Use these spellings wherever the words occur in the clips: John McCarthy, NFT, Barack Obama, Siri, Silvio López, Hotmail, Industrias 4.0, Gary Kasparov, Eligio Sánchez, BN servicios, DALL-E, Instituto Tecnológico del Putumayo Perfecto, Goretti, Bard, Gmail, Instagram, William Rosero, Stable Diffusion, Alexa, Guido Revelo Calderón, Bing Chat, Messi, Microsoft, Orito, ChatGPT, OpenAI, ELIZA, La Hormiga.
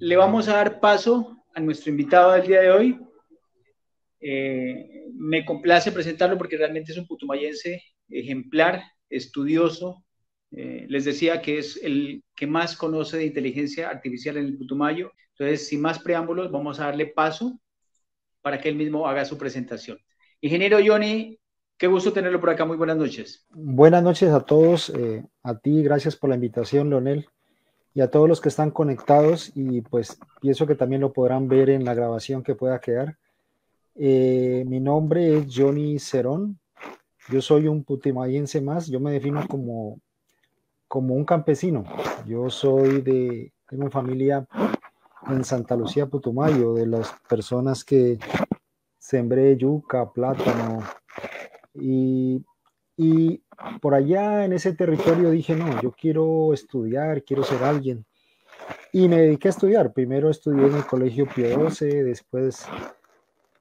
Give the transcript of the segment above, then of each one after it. le vamos a dar paso a nuestro invitado del día de hoy. Me complace presentarlo porque realmente es un putumayense ejemplar, estudioso. Les decía que es el que más conoce de inteligencia artificial en el Putumayo. Entonces, sin más preámbulos, vamos a darle paso para que él mismo haga su presentación. Ingeniero Jhoni, qué gusto tenerlo por acá. Muy buenas noches. Buenas noches a todos. A ti, gracias por la invitación, Leonel, y a todos los que están conectados, y pues pienso que también lo podrán ver en la grabación que pueda quedar. Mi nombre es Jhoni Cerón. Yo soy un putumayense más. Yo me defino como un campesino. Yo soy tengo familia en Santa Lucía, Putumayo, de las personas que sembré yuca, plátano, y por allá en ese territorio dije, no, yo quiero estudiar, quiero ser alguien, y me dediqué a estudiar. Primero estudié en el Colegio Pío XII, después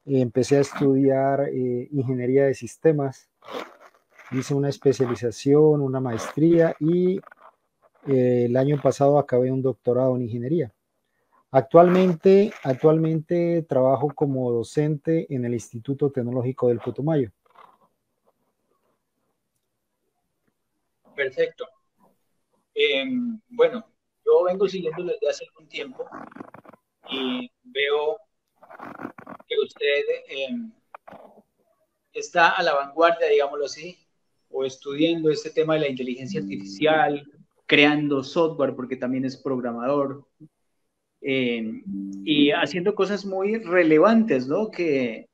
empecé a estudiar ingeniería de sistemas. Hice una especialización, una maestría, y el año pasado acabé un doctorado en ingeniería. Actualmente trabajo como docente en el Instituto Tecnológico del Putumayo. Perfecto. Bueno, yo vengo siguiéndolo desde hace algún tiempo y veo que usted está a la vanguardia, digámoslo así, o estudiando este tema de la inteligencia artificial, creando software, porque también es programador, y haciendo cosas muy relevantes, ¿no? Que,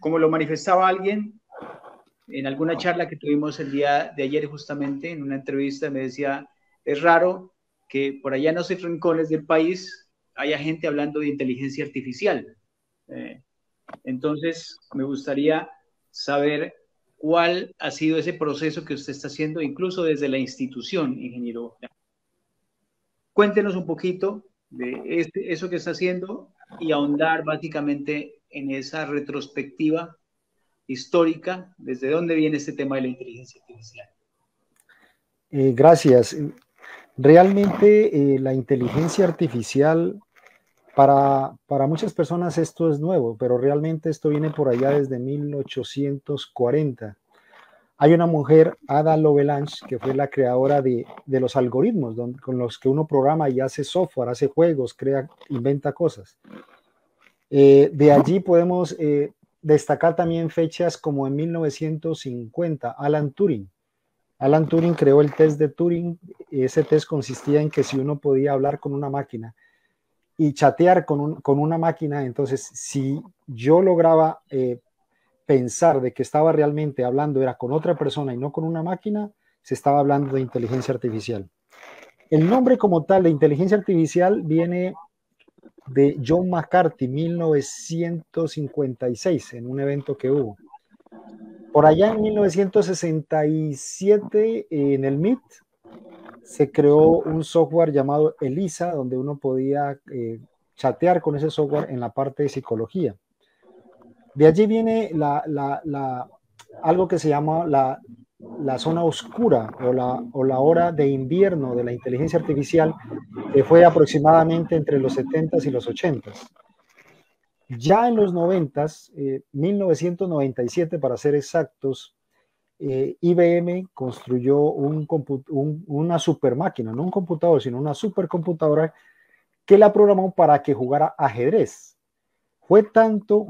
como lo manifestaba alguien en alguna charla que tuvimos el día de ayer, justamente en una entrevista, me decía, es raro que por allá en los rincones del país haya gente hablando de inteligencia artificial. Entonces, me gustaría saber cuál ha sido ese proceso que usted está haciendo, incluso desde la institución, ingeniero. Cuéntenos un poquito de eso que está haciendo y ahondar básicamente en esa retrospectiva histórica, desde dónde viene este tema de la inteligencia artificial. Gracias. Realmente la inteligencia artificial, para muchas personas esto es nuevo, pero realmente esto viene por allá desde 1840. Hay una mujer, Ada Lovelace, que fue la creadora de los algoritmos con los que uno programa y hace software, hace juegos, crea, inventa cosas. De allí podemos destacar también fechas como en 1950, Alan Turing. Alan Turing creó el test de Turing. Ese test consistía en que si uno podía hablar con una máquina y chatear con una máquina, entonces si yo lograba pensar de que estaba realmente hablando, era con otra persona y no con una máquina, se estaba hablando de inteligencia artificial. El nombre como tal de inteligencia artificial viene de John McCarthy, 1956, en un evento que hubo. Por allá en 1967, en el MIT, se creó un software llamado ELIZA, donde uno podía chatear con ese software en la parte de psicología. De allí viene algo que se llama la zona oscura o la hora de invierno de la inteligencia artificial, que fue aproximadamente entre los 70s y los 80s. Ya en los 90s, 1997 para ser exactos, IBM construyó una super máquina, no un computador, sino una supercomputadora que la programó para que jugara ajedrez. Fue tanto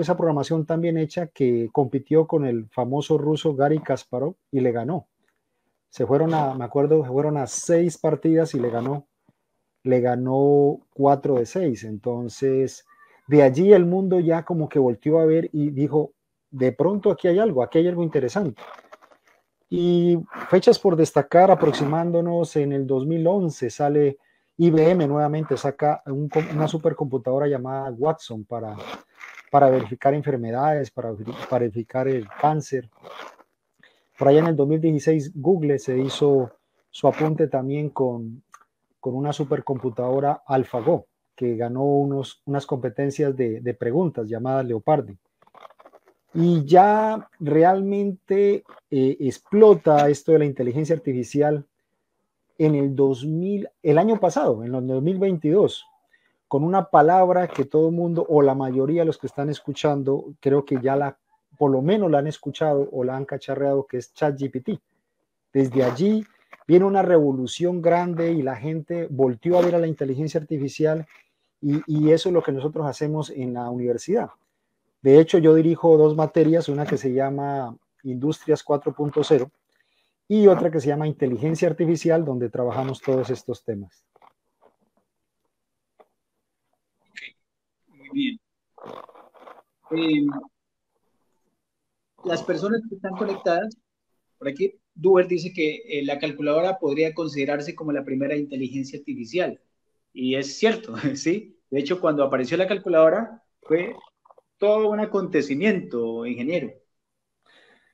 esa programación tan bien hecha que compitió con el famoso ruso Gary Kasparov y le ganó. Me acuerdo, fueron a 6 partidas y le ganó 4 de 6. Entonces, de allí el mundo ya como que volteó a ver y dijo, de pronto aquí hay algo interesante. Y fechas por destacar, aproximándonos en el 2011, sale IBM nuevamente, saca una supercomputadora llamada Watson para verificar enfermedades, para verificar el cáncer. Por allá en el 2016, Google se hizo su apunte también con una supercomputadora AlphaGo, que ganó unas competencias de preguntas llamadas Leopardo. Y ya realmente explota esto de la inteligencia artificial en el 2000, el año pasado, en el 2022, con una palabra que todo el mundo o la mayoría de los que están escuchando, creo que ya por lo menos la han escuchado o la han cacharreado, que es ChatGPT. Desde allí viene una revolución grande y la gente volteó a ver a la inteligencia artificial y eso es lo que nosotros hacemos en la universidad. De hecho, yo dirijo dos materias, una que se llama Industrias 4.0 y otra que se llama Inteligencia Artificial, donde trabajamos todos estos temas. Ok, muy bien. Las personas que están conectadas, por aquí, Duer dice que la calculadora podría considerarse como la primera inteligencia artificial. Y es cierto, ¿sí? De hecho, cuando apareció la calculadora, fue todo un acontecimiento, ingeniero.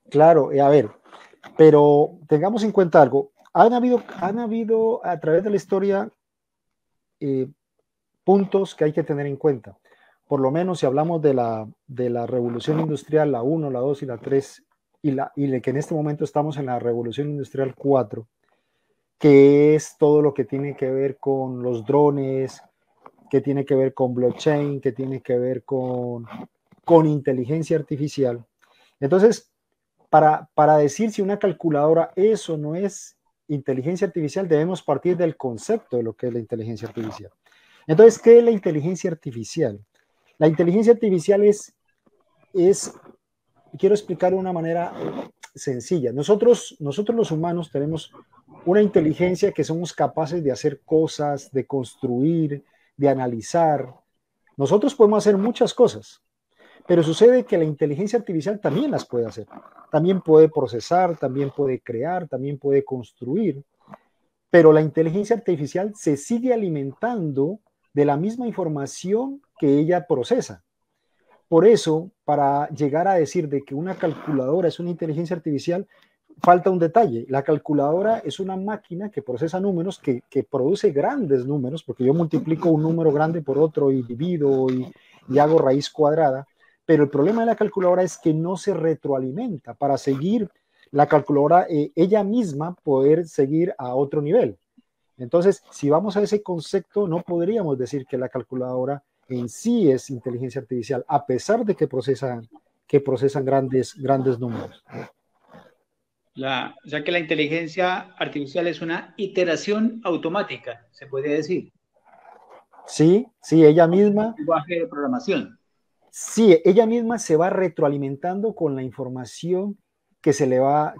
Claro, a ver, pero tengamos en cuenta algo. Han habido a través de la historia puntos que hay que tener en cuenta. Por lo menos si hablamos de la revolución industrial, la 1, la 2 y la 3, y que en este momento estamos en la revolución industrial 4, que es todo lo que tiene que ver con los drones, que tiene que ver con blockchain, que tiene que ver con inteligencia artificial. Entonces, para decir si una calculadora es o no es inteligencia artificial, debemos partir del concepto de lo que es la inteligencia artificial. Entonces, ¿qué es la inteligencia artificial? La inteligencia artificial es quiero explicar de una manera sencilla. Nosotros los humanos tenemos una inteligencia que somos capaces de hacer cosas, de construir, de analizar. Nosotros podemos hacer muchas cosas, pero sucede que la inteligencia artificial también las puede hacer. También puede procesar, también puede crear, también puede construir, pero la inteligencia artificial se sigue alimentando de la misma información que ella procesa. Por eso, para llegar a decir de que una calculadora es una inteligencia artificial, falta un detalle. La calculadora es una máquina que procesa números, que produce grandes números, porque yo multiplico un número grande por otro y divido y hago raíz cuadrada, pero el problema de la calculadora es que no se retroalimenta. Para seguir la calculadora, ella misma poder seguir a otro nivel. Entonces, si vamos a ese concepto, no podríamos decir que la calculadora en sí es inteligencia artificial, a pesar de que procesan grandes números. O sea que la inteligencia artificial es una iteración automática, se podría decir. Sí, ella misma. Lenguaje de programación. Sí, ella misma se va retroalimentando con la información que se le va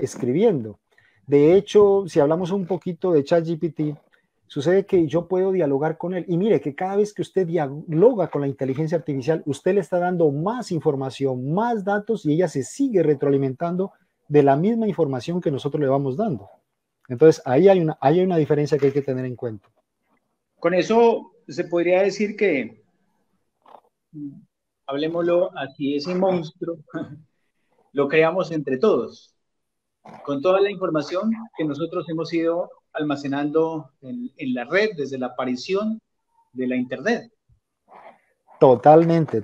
escribiendo. De hecho, si hablamos un poquito de ChatGPT, sucede que yo puedo dialogar con él. Y mire que cada vez que usted dialoga con la inteligencia artificial, usted le está dando más información, más datos, y ella se sigue retroalimentando de la misma información que nosotros le vamos dando. Entonces, ahí hay una diferencia que hay que tener en cuenta. Con eso se podría decir que, hablemoslo así, ese monstruo lo creamos entre todos, con toda la información que nosotros hemos ido almacenando en la red desde la aparición de la Internet. Totalmente.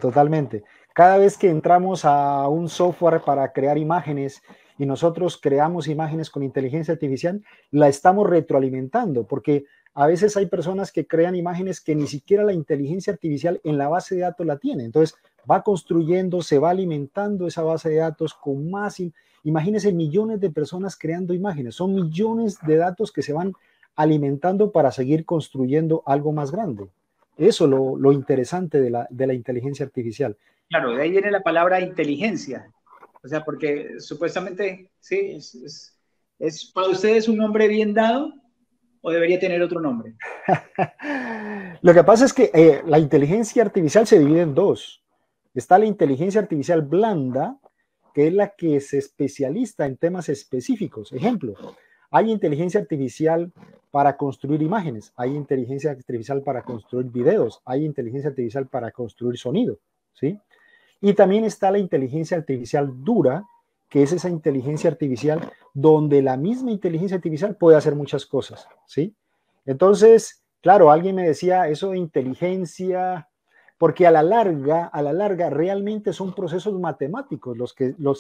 Cada vez que entramos a un software para crear imágenes y nosotros creamos imágenes con inteligencia artificial, la estamos retroalimentando, porque a veces hay personas que crean imágenes que ni siquiera la inteligencia artificial en la base de datos la tiene. Entonces va construyendo, se va alimentando esa base de datos con más. Imagínense millones de personas creando imágenes. Son millones de datos que se van alimentando para seguir construyendo algo más grande. Eso es lo interesante de la inteligencia artificial. Claro, de ahí viene la palabra inteligencia. O sea, porque supuestamente, sí, es para ustedes un nombre bien dado o debería tener otro nombre. Lo que pasa es que la inteligencia artificial se divide en dos. Está la inteligencia artificial blanda, que es la que se especializa en temas específicos. Ejemplo, hay inteligencia artificial para construir imágenes, hay inteligencia artificial para construir videos, hay inteligencia artificial para construir sonido, ¿sí? Y también está la inteligencia artificial dura, que es esa inteligencia artificial donde la misma inteligencia artificial puede hacer muchas cosas, ¿sí? Entonces, claro, alguien me decía eso de inteligencia, porque a la larga realmente son procesos matemáticos los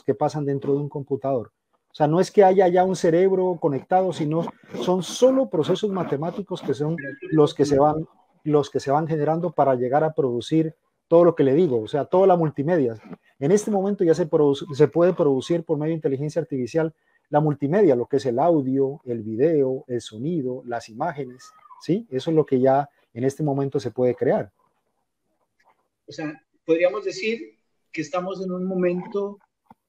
que pasan dentro de un computador. O sea, no es que haya ya un cerebro conectado, sino son solo procesos matemáticos que son los que se van generando para llegar a producir todo lo que le digo, o sea, toda la multimedia. En este momento ya se puede producir por medio de inteligencia artificial la multimedia, lo que es el audio, el video, el sonido, las imágenes, ¿sí? Eso es lo que ya en este momento se puede crear. O sea, podríamos decir que estamos en un momento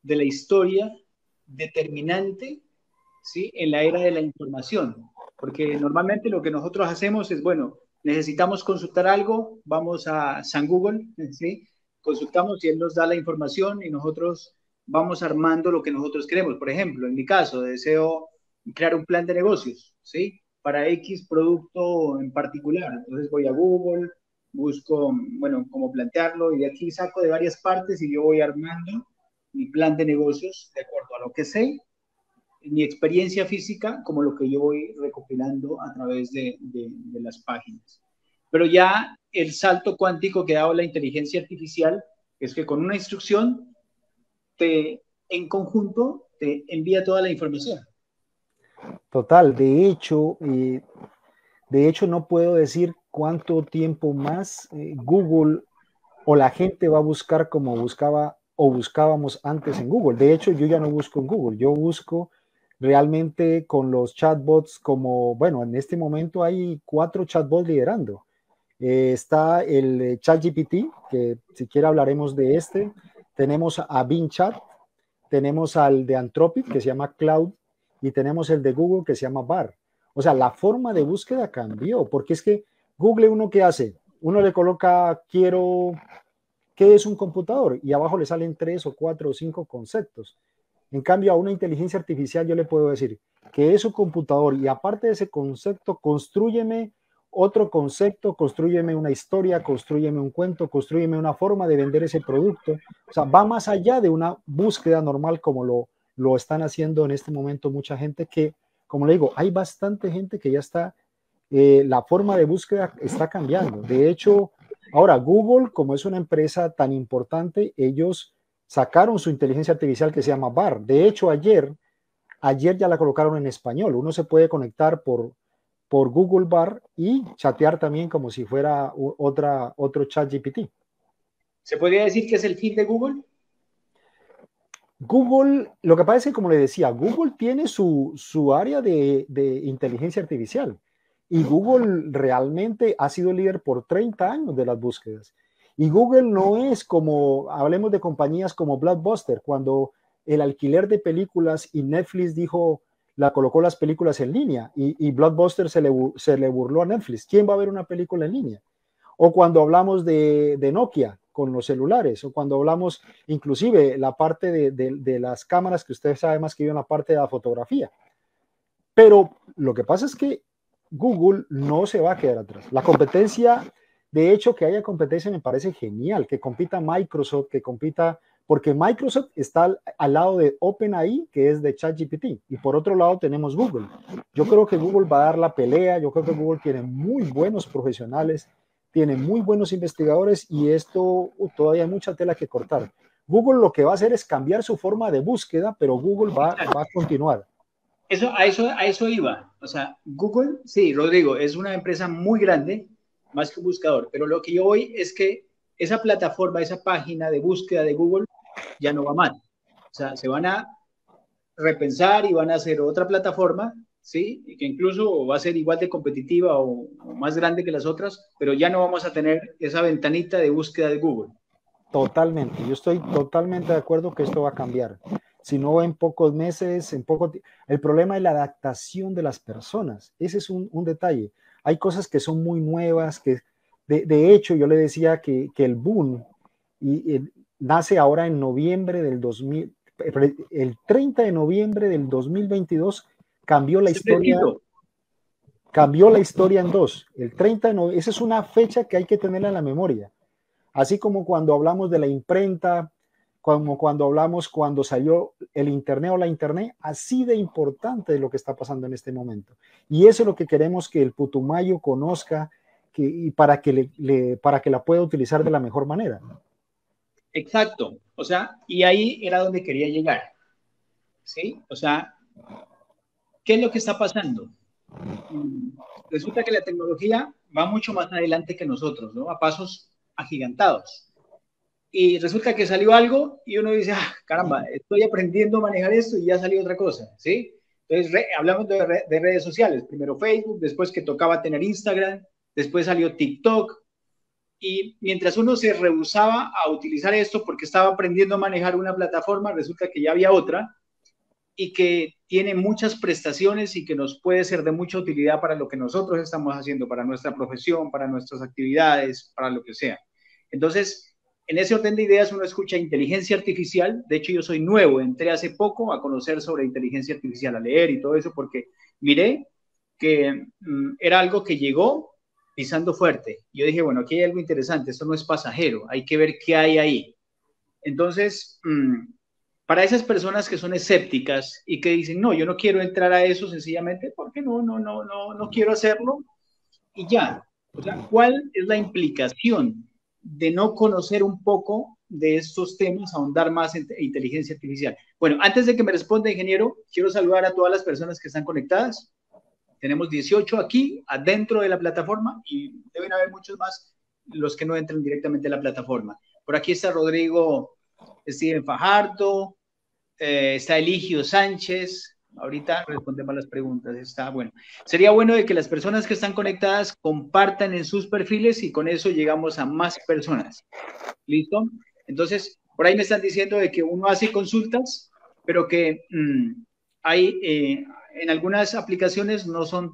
de la historia determinante, ¿sí?, en la era de la información, porque normalmente lo que nosotros hacemos es, bueno, necesitamos consultar algo, vamos a San Google, ¿sí?, consultamos y él nos da la información y nosotros vamos armando lo que nosotros queremos. Por ejemplo, en mi caso, deseo crear un plan de negocios, ¿sí?, para X producto en particular. Entonces voy a Google, busco, bueno, cómo plantearlo, y de aquí saco de varias partes y yo voy armando mi plan de negocios de acuerdo a lo que sé, mi experiencia física, como lo que yo voy recopilando a través de las páginas. Pero ya el salto cuántico que ha dado la inteligencia artificial es que con una instrucción, en conjunto, te envía toda la información. Total, de hecho no puedo decir cuánto tiempo más Google o la gente va a buscar como buscaba o buscábamos antes en Google. De hecho, yo ya no busco en Google, yo busco realmente con los chatbots como, bueno, en este momento hay 4 chatbots liderando. Está el ChatGPT, que siquiera hablaremos de este. Tenemos a Bing Chat, tenemos al de Anthropic, que se llama Claude, y tenemos el de Google, que se llama Bard. O sea, la forma de búsqueda cambió, porque es que Google, ¿uno qué hace? Uno le coloca, quiero, ¿qué es un computador? Y abajo le salen 3 o 4 o 5 conceptos. En cambio, a una inteligencia artificial yo le puedo decir, ¿qué es un computador? Y aparte de ese concepto, constrúyeme otro concepto, constrúyeme una historia, constrúyeme un cuento, constrúyeme una forma de vender ese producto. O sea, va más allá de una búsqueda normal como lo están haciendo en este momento mucha gente que, como le digo, hay bastante gente que ya está, la forma de búsqueda está cambiando. De hecho, ahora Google, como es una empresa tan importante, ellos sacaron su inteligencia artificial que se llama Bard. De hecho, ayer ya la colocaron en español. Uno se puede conectar por Google Bard y chatear también como si fuera otro ChatGPT. ¿Se podría decir que es el fin de Google? Google, lo que pasa es que, como le decía, Google tiene su área de inteligencia artificial y Google realmente ha sido líder por 30 años de las búsquedas. Y Google no es como, hablemos de compañías como Blockbuster, cuando el alquiler de películas y Netflix colocó las películas en línea y Blockbuster se le burló a Netflix. ¿Quién va a ver una película en línea? O cuando hablamos de Nokia, con los celulares, o cuando hablamos inclusive la parte de las cámaras, que usted sabe más que yo en la parte de la fotografía. Pero lo que pasa es que Google no se va a quedar atrás. La competencia, de hecho, que haya competencia me parece genial, que compita Microsoft, porque Microsoft está al lado de OpenAI, que es de ChatGPT, y por otro lado tenemos Google. Yo creo que Google va a dar la pelea, yo creo que Google tiene muy buenos profesionales, tiene muy buenos investigadores y esto todavía hay mucha tela que cortar. Google lo que va a hacer es cambiar su forma de búsqueda, pero Google va a continuar. A eso iba. O sea, Google, sí, Rodrigo, es una empresa muy grande, más que un buscador, pero lo que yo voy es que esa plataforma, esa página de búsqueda de Google ya no va mal. O sea, se van a repensar y van a hacer otra plataforma, ¿sí?, que incluso va a ser igual de competitiva o más grande que las otras, pero ya no vamos a tener esa ventanita de búsqueda de Google. Totalmente, yo estoy totalmente de acuerdo que esto va a cambiar. Si no, en pocos meses, el problema es la adaptación de las personas. Ese es un detalle. Hay cosas que son muy nuevas, que de hecho yo le decía que el boom nace ahora en noviembre del 2000, el 30 de noviembre del 2022 cambió la historia en dos. El 30 de noviembre, esa es una fecha que hay que tenerla en la memoria. Así como cuando hablamos de la imprenta, como cuando hablamos cuando salió el internet o la internet, así de importante es lo que está pasando en este momento. Y eso es lo que queremos que el Putumayo conozca y para que la pueda utilizar de la mejor manera. Exacto. O sea, y ahí era donde quería llegar. ¿sí? O sea, ¿qué es lo que está pasando? Resulta que la tecnología va mucho más adelante que nosotros, ¿no? A pasos agigantados. Y resulta que salió algo y uno dice, ah, caramba, estoy aprendiendo a manejar esto y ya salió otra cosa, ¿sí? Entonces, hablamos de redes sociales. Primero Facebook, después que tocaba tener Instagram, después salió TikTok. Y mientras uno se rehusaba a utilizar esto porque estaba aprendiendo a manejar una plataforma, resulta que ya había otra y que tiene muchas prestaciones y que nos puede ser de mucha utilidad para lo que nosotros estamos haciendo, para nuestra profesión, para nuestras actividades, para lo que sea. Entonces, en ese orden de ideas uno escucha inteligencia artificial. De hecho, yo soy nuevo, entré hace poco a conocer sobre inteligencia artificial, a leer y todo eso, porque miré que era algo que llegó pisando fuerte. Yo dije, bueno, aquí hay algo interesante, esto no es pasajero, hay que ver qué hay ahí. Entonces, para esas personas que son escépticas y que dicen, no, yo no quiero entrar a eso sencillamente porque no quiero hacerlo, y ya. O sea, ¿cuál es la implicación de no conocer un poco de estos temas, ahondar más en inteligencia artificial? Bueno, antes de que me responda, ingeniero, quiero saludar a todas las personas que están conectadas. Tenemos 18 aquí, adentro de la plataforma, y deben haber muchos más los que no entran directamente a la plataforma. Por aquí está Rodrigo Steven Fajardo, está Eligio Sánchez. Ahorita respondemos las preguntas, está bueno. Sería bueno de que las personas que están conectadas compartan en sus perfiles y con eso llegamos a más personas. ¿Listo? Entonces, por ahí me están diciendo de que uno hace consultas, pero que hay en algunas aplicaciones no son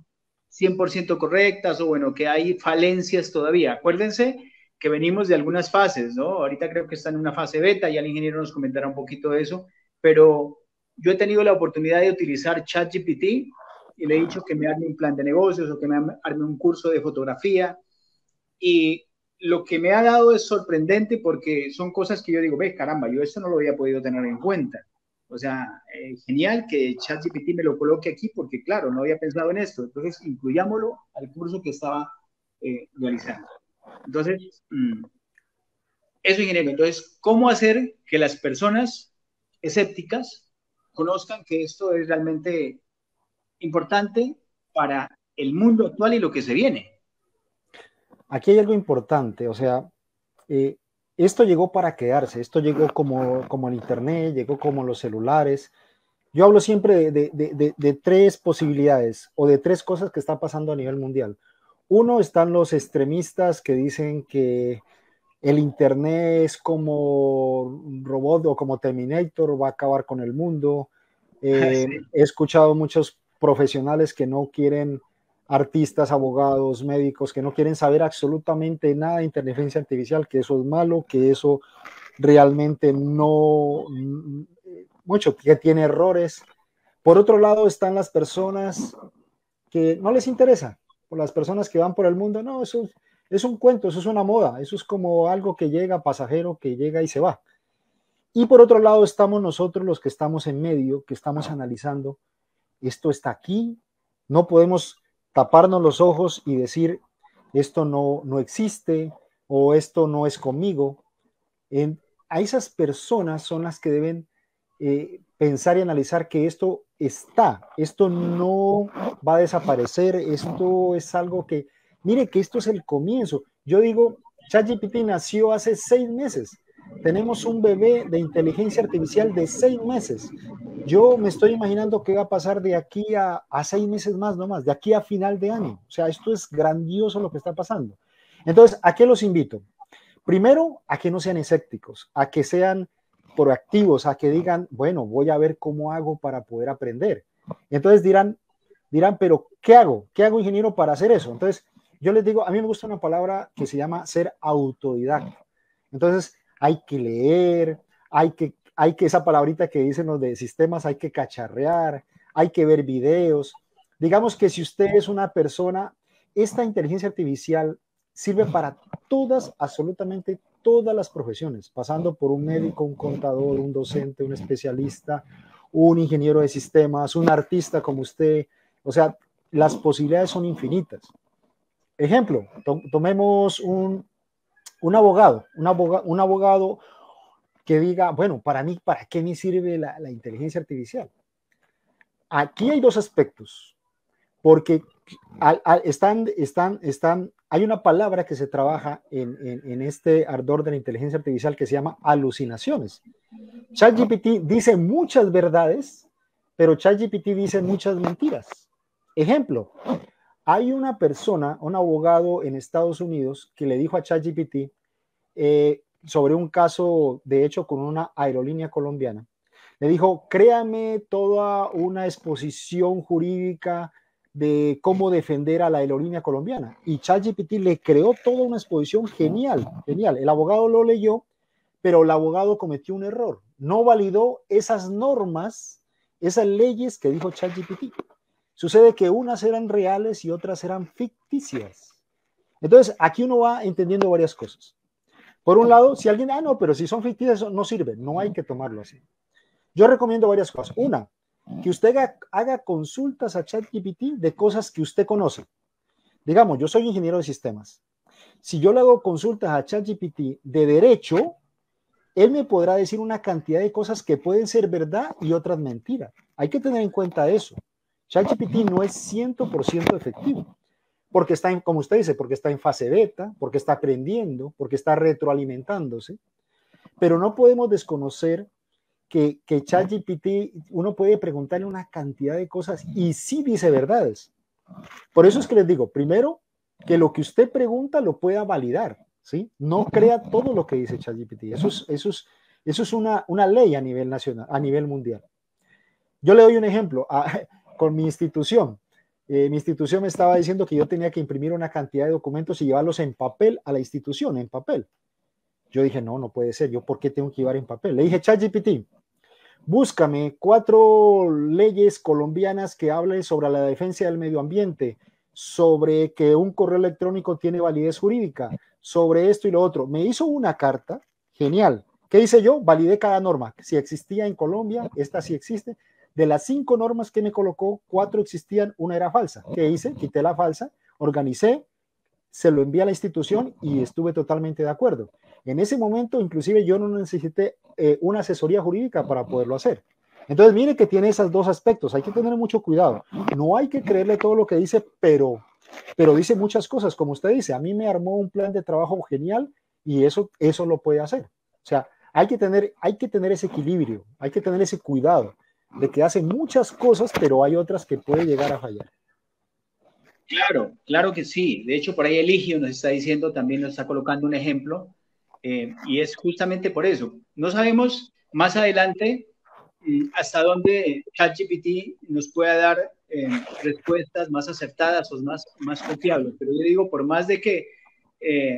100% correctas, o bueno, que hay falencias todavía. Acuérdense que venimos de algunas fases, ¿no? Ahorita creo que está en una fase beta, ya el ingeniero nos comentará un poquito de eso, pero yo he tenido la oportunidad de utilizar ChatGPT y le he dicho que me arme un plan de negocios o que me arme un curso de fotografía. Y lo que me ha dado es sorprendente porque son cosas que yo digo, ve, caramba, yo esto no lo había podido tener en cuenta. O sea, genial que ChatGPT me lo coloque aquí porque, claro, no había pensado en esto. Entonces, incluyámoslo al curso que estaba realizando. Entonces, eso, ingeniero. Entonces, ¿cómo hacer que las personas escépticas conozcan que esto es realmente importante para el mundo actual y lo que se viene? Aquí hay algo importante, o sea, esto llegó para quedarse, esto llegó como el internet, llegó como los celulares. Yo hablo siempre de tres posibilidades o de tres cosas que están pasando a nivel mundial. Uno, están los extremistas que dicen que el internet es como un robot o como Terminator, va a acabar con el mundo. Sí. He escuchado muchos profesionales que no quieren, artistas, abogados, médicos, que no quieren saber absolutamente nada de inteligencia artificial, que eso es malo, que eso realmente no... mucho, que tiene errores. Por otro lado están las personas que no les interesa, o las personas que van por el mundo, no, eso... es un cuento, eso es una moda, eso es como algo que llega, pasajero, que llega y se va. Y por otro lado estamos nosotros los que estamos en medio, que estamos analizando, esto está aquí, no podemos taparnos los ojos y decir, esto no existe, o esto no es conmigo. A esas personas son las que deben pensar y analizar que esto está, esto no va a desaparecer, esto es algo que... Mire que esto es el comienzo. Yo digo, ChatGPT nació hace 6 meses. Tenemos un bebé de inteligencia artificial de 6 meses. Yo me estoy imaginando qué va a pasar de aquí a 6 meses más, no más, de aquí a final de año. O sea, esto es grandioso lo que está pasando. Entonces, ¿a qué los invito? Primero, a que no sean escépticos, a que sean proactivos, a que digan, bueno, voy a ver cómo hago para poder aprender. Entonces dirán, pero ¿qué hago? ¿Qué hago, ingeniero, para hacer eso? Entonces, yo les digo, a mí me gusta una palabra que se llama ser autodidacta. Entonces, hay que leer, hay que esa palabrita que dicen los de sistemas, hay que cacharrear, hay que ver videos. Digamos que si usted es una persona, esta inteligencia artificial sirve para todas, absolutamente todas las profesiones, pasando por un médico, un contador, un docente, un especialista, un ingeniero de sistemas, un artista como usted. O sea, las posibilidades son infinitas. Ejemplo, tomemos un abogado que diga, bueno, para mí, ¿para qué me sirve la inteligencia artificial? Aquí hay dos aspectos, porque hay una palabra que se trabaja en este ardor de la inteligencia artificial que se llama alucinaciones. ChatGPT dice muchas verdades, pero ChatGPT dice muchas mentiras. Ejemplo, hay una persona, un abogado en Estados Unidos que le dijo a ChatGPT sobre un caso, de hecho, con una aerolínea colombiana. Le dijo, créame toda una exposición jurídica de cómo defender a la aerolínea colombiana. Y ChatGPT le creó toda una exposición genial, genial. El abogado lo leyó, pero el abogado cometió un error. No validó esas normas, esas leyes que dijo ChatGPT. Sucede que unas eran reales y otras eran ficticias. Entonces, aquí uno va entendiendo varias cosas. Por un lado, si alguien, no, pero si son ficticias, no sirve. No hay que tomarlo así. Yo recomiendo varias cosas. Una, que usted haga consultas a ChatGPT de cosas que usted conoce. Digamos, yo soy ingeniero de sistemas. Si yo le hago consultas a ChatGPT de derecho, él me podrá decir una cantidad de cosas que pueden ser verdad y otras mentiras. Hay que tener en cuenta eso. ChatGPT no es 100% efectivo, porque está, como usted dice, porque está en fase beta, porque está aprendiendo, porque está retroalimentándose. Pero no podemos desconocer que ChatGPT, uno puede preguntarle una cantidad de cosas y sí dice verdades. Por eso es que les digo, primero, que lo que usted pregunta lo pueda validar, ¿sí? No crea todo lo que dice ChatGPT. Eso es una ley a nivel nacional, a nivel mundial. Yo le doy un ejemplo con mi institución. Mi institución me estaba diciendo que yo tenía que imprimir una cantidad de documentos y llevarlos en papel a la institución, en papel. Yo dije, no, no puede ser. ¿Yo por qué tengo que llevar en papel? Le dije, ChatGPT, búscame 4 leyes colombianas que hablen sobre la defensa del medio ambiente, sobre que un correo electrónico tiene validez jurídica, sobre esto y lo otro. Me hizo una carta, genial. ¿Qué hice yo? Validé cada norma. Si existía en Colombia, esta sí existe. De las 5 normas que me colocó, 4 existían, una era falsa. ¿Qué hice? Quité la falsa, organicé, se lo envié a la institución y estuve totalmente de acuerdo. En ese momento, inclusive, yo no necesité una asesoría jurídica para poderlo hacer. Entonces, mire que tiene esos dos aspectos. Hay que tener mucho cuidado. No hay que creerle todo lo que dice, pero dice muchas cosas. Como usted dice, a mí me armó un plan de trabajo genial y eso lo puede hacer. O sea, hay que tener ese equilibrio, hay que tener ese cuidado de que hace muchas cosas, pero hay otras que puede llegar a fallar. Claro, claro que sí. De hecho, por ahí Eligio nos está diciendo, también nos está colocando un ejemplo. Y es justamente por eso. No sabemos más adelante hasta dónde ChatGPT nos pueda dar respuestas más acertadas o más confiables. Pero yo digo, por más de que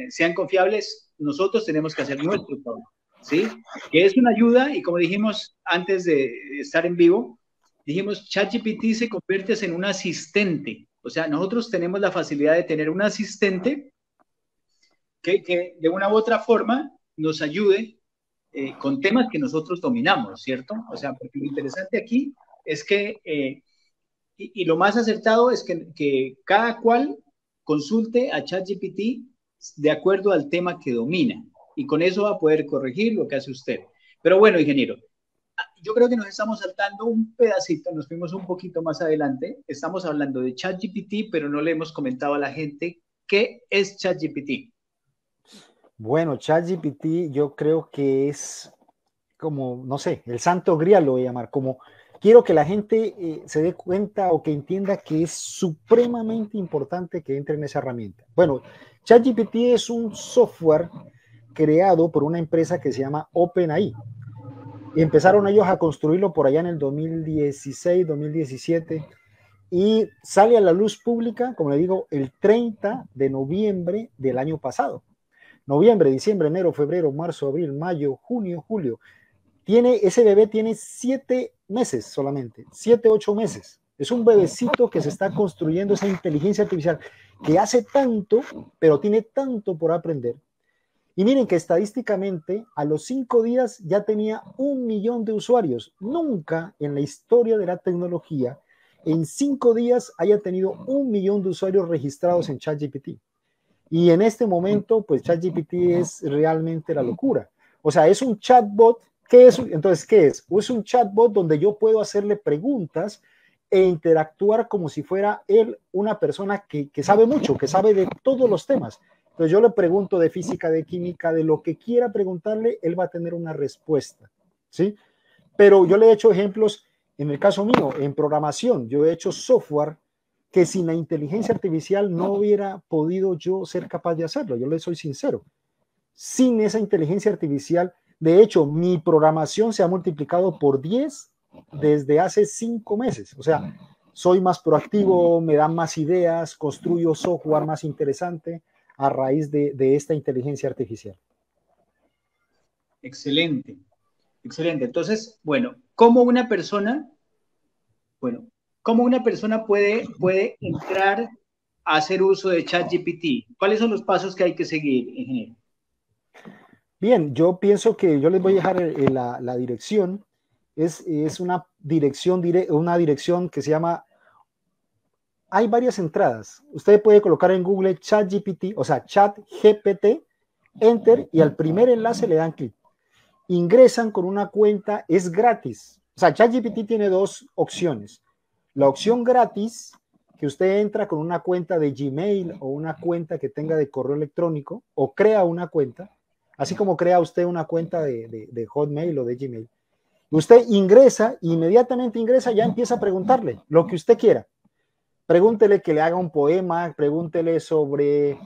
sean confiables, nosotros tenemos que hacer nuestro trabajo, ¿sí? Que es una ayuda y como dijimos antes de estar en vivo, dijimos ChatGPT se convierte en un asistente. O sea, nosotros tenemos la facilidad de tener un asistente que de una u otra forma nos ayude con temas que nosotros dominamos, ¿cierto? O sea, porque lo interesante aquí es que, y lo más acertado es que cada cual consulte a ChatGPT de acuerdo al tema que domina, y con eso va a poder corregir lo que hace usted. Pero bueno, ingeniero, yo creo que nos estamos saltando un pedacito, nos fuimos un poquito más adelante, estamos hablando de ChatGPT, pero no le hemos comentado a la gente qué es ChatGPT. Bueno, ChatGPT yo creo que es como, no sé, el santo grial lo voy a llamar, como quiero que la gente se dé cuenta o que entienda que es supremamente importante que entre en esa herramienta. Bueno, ChatGPT es un software creado por una empresa que se llama OpenAI. Empezaron ellos a construirlo por allá en el 2016, 2017 y sale a la luz pública, como le digo, el 30 de noviembre del año pasado. Noviembre, diciembre, enero, febrero, marzo, abril, mayo, junio, julio. Ese bebé tiene 7 meses solamente, 7, 8 meses. Es un bebecito que se está construyendo esa inteligencia artificial que hace tanto, pero tiene tanto por aprender. Y miren que estadísticamente a los 5 días ya tenía 1 millón de usuarios. Nunca en la historia de la tecnología en 5 días haya tenido 1 millón de usuarios registrados en ChatGPT. Y en este momento, pues ChatGPT es realmente la locura. O sea, es un chatbot. ¿Qué es? Entonces, ¿qué es? Es un chatbot donde yo puedo hacerle preguntas e interactuar como si fuera él una persona que sabe mucho, que sabe de todos los temas. Entonces yo le pregunto de física, de química, de lo que quiera preguntarle, él va a tener una respuesta, ¿sí? Pero yo le he hecho ejemplos, en el caso mío, en programación, yo he hecho software que sin la inteligencia artificial no hubiera podido yo ser capaz de hacerlo, yo le soy sincero. Sin esa inteligencia artificial, de hecho, mi programación se ha multiplicado por 10 desde hace 5 meses, o sea, soy más proactivo, me dan más ideas, construyo software más interesante a raíz de esta inteligencia artificial. Excelente, excelente. Entonces, bueno, ¿cómo una persona puede entrar a hacer uso de ChatGPT? ¿Cuáles son los pasos que hay que seguir, ingeniero? Bien, yo pienso que yo les voy a dejar la dirección. Es una dirección que se llama, hay varias entradas, usted puede colocar en Google ChatGPT, o sea ChatGPT, Enter, y al primer enlace le dan clic, ingresan con una cuenta, es gratis, o sea ChatGPT tiene 2 opciones, la opción gratis, que usted entra con una cuenta de Gmail o una cuenta que tenga de correo electrónico, o crea una cuenta, así como crea usted una cuenta de Hotmail o de Gmail. Usted ingresa, inmediatamente ingresa, ya empieza a preguntarle lo que usted quiera. Pregúntele que le haga un poema, pregúntele sobre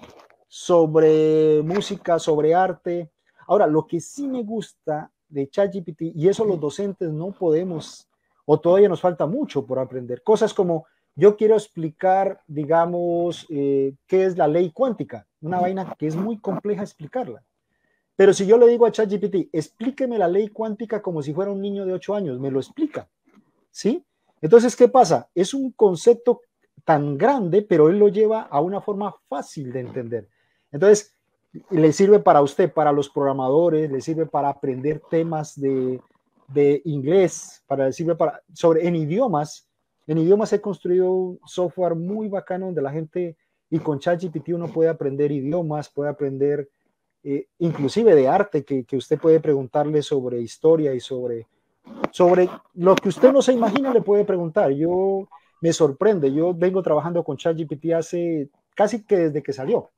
música, sobre arte. Ahora, lo que sí me gusta de ChatGPT, y eso los docentes no podemos, o todavía nos falta mucho por aprender, cosas como, yo quiero explicar, digamos, qué es la ley cuántica, una vaina que es muy compleja explicarla. Pero si yo le digo a ChatGPT, explíqueme la ley cuántica como si fuera un niño de 8 años, me lo explica, ¿sí? Entonces, ¿qué pasa? Es un concepto tan grande, pero él lo lleva a una forma fácil de entender. Entonces, le sirve para usted, para los programadores, le sirve para aprender temas de inglés, en idiomas. En idiomas he construido un software muy bacano donde la gente, y con ChatGPT uno puede aprender idiomas, puede aprender... inclusive de arte, que usted puede preguntarle sobre historia y sobre lo que usted no se imagina le puede preguntar. Yo me sorprende, yo vengo trabajando con ChatGPT hace casi que desde que salió.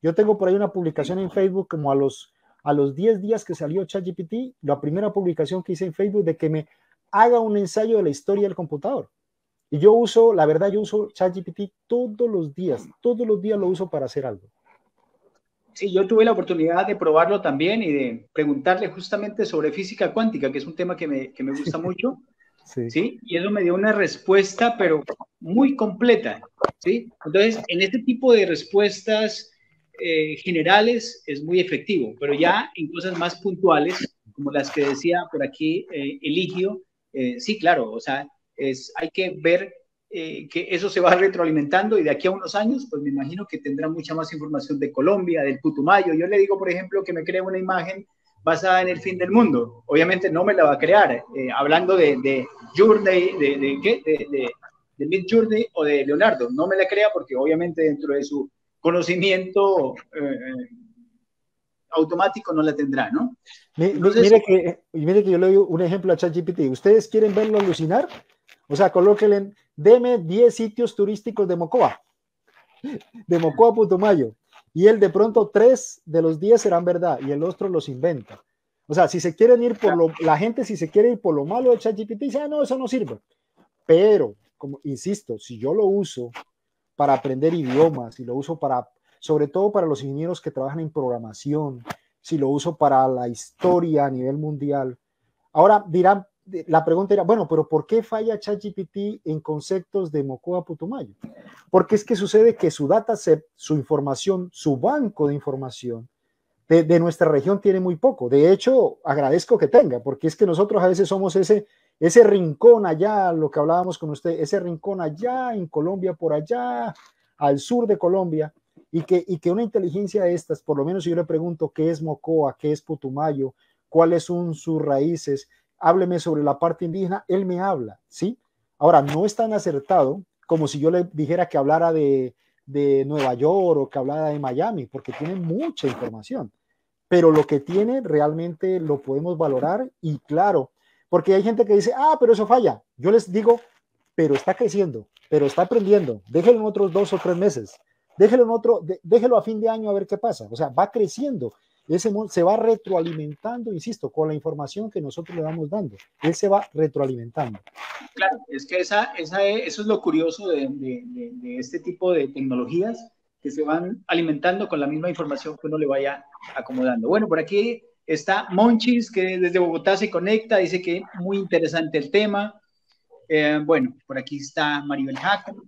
Yo tengo por ahí una publicación en Facebook como a los 10 días que salió ChatGPT, la primera publicación que hice en Facebook de que me haga un ensayo de la historia del computador. Y yo uso, la verdad, yo uso ChatGPT todos los días lo uso para hacer algo. Sí, yo tuve la oportunidad de probarlo también y de preguntarle justamente sobre física cuántica, que es un tema que me gusta mucho, sí. ¿Sí? Y eso me dio una respuesta, pero muy completa, ¿sí? Entonces, en este tipo de respuestas generales es muy efectivo, pero ya en cosas más puntuales, como las que decía por aquí Eligio, sí, claro, o sea, hay que ver que eso se va retroalimentando y de aquí a unos años, pues me imagino que tendrá mucha más información de Colombia, del Putumayo. Yo le digo, por ejemplo, que me cree una imagen basada en el fin del mundo. Obviamente no me la va a crear. Hablando de Midjourney o de Leonardo, no me la crea porque obviamente dentro de su conocimiento automático no la tendrá, ¿no? Entonces, mire que yo le doy un ejemplo a ChatGPT. ¿Ustedes quieren verlo alucinar? O sea, colóquenle, deme 10 sitios turísticos de Mocoa Putumayo, y él de pronto 3 de los 10 serán verdad, y el otro los inventa. O sea, si se quiere ir por lo malo de ChatGPT, dice, ah, no, eso no sirve. Pero, como insisto, si yo lo uso para aprender idiomas, si lo uso sobre todo para los ingenieros que trabajan en programación, si lo uso para la historia a nivel mundial, ahora dirán, la pregunta era, bueno, pero ¿por qué falla ChatGPT en conceptos de Mocoa Putumayo? Porque es que sucede que su dataset, su información, su banco de información de nuestra región tiene muy poco. De hecho, agradezco que tenga, porque es que nosotros a veces somos ese rincón allá, lo que hablábamos con usted, ese rincón allá en Colombia, por allá, al sur de Colombia, y que una inteligencia de estas, por lo menos si yo le pregunto qué es Mocoa, qué es Putumayo, cuáles son sus raíces, hábleme sobre la parte indígena, él me habla, ¿sí? Ahora, no es tan acertado como si yo le dijera que hablara de Nueva York o que hablara de Miami, porque tiene mucha información, pero lo que tiene realmente lo podemos valorar y claro, porque hay gente que dice, ah, pero eso falla. Yo les digo, pero está creciendo, pero está aprendiendo. Déjelo en otros 2 o 3 meses. Déjelo en otro, déjelo a fin de año a ver qué pasa. O sea, va creciendo. Ese se va retroalimentando, insisto, con la información que nosotros le vamos dando. Él se va retroalimentando. Claro, es que eso es lo curioso de este tipo de tecnologías, que se van alimentando con la misma información que uno le vaya acomodando. Bueno, por aquí está Monchis, que desde Bogotá se conecta, dice que muy interesante el tema. Bueno, por aquí está Maribel Jácome.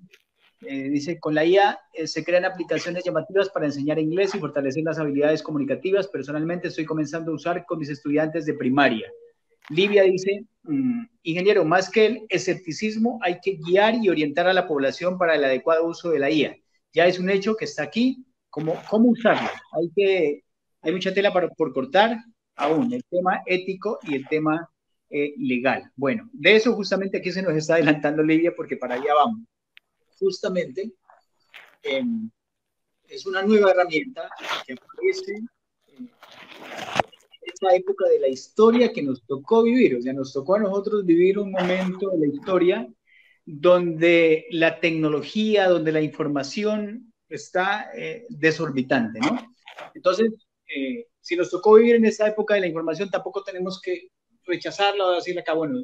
Dice, con la IA se crean aplicaciones llamativas para enseñar inglés y fortalecer las habilidades comunicativas. Personalmente estoy comenzando a usar con mis estudiantes de primaria. Livia dice, ingeniero, más que el escepticismo hay que guiar y orientar a la población para el adecuado uso de la IA. Ya es un hecho que está aquí, ¿cómo usarlo? Hay mucha tela por cortar aún, el tema ético y el tema legal. Bueno, de eso justamente aquí se nos está adelantando Livia, porque para allá vamos. Justamente es una nueva herramienta que aparece en esta época de la historia que nos tocó vivir. O sea, nos tocó a nosotros vivir un momento de la historia donde la tecnología, donde la información está desorbitante, ¿no? Entonces, si nos tocó vivir en esta época de la información, tampoco tenemos que rechazarla o decirle acá, bueno,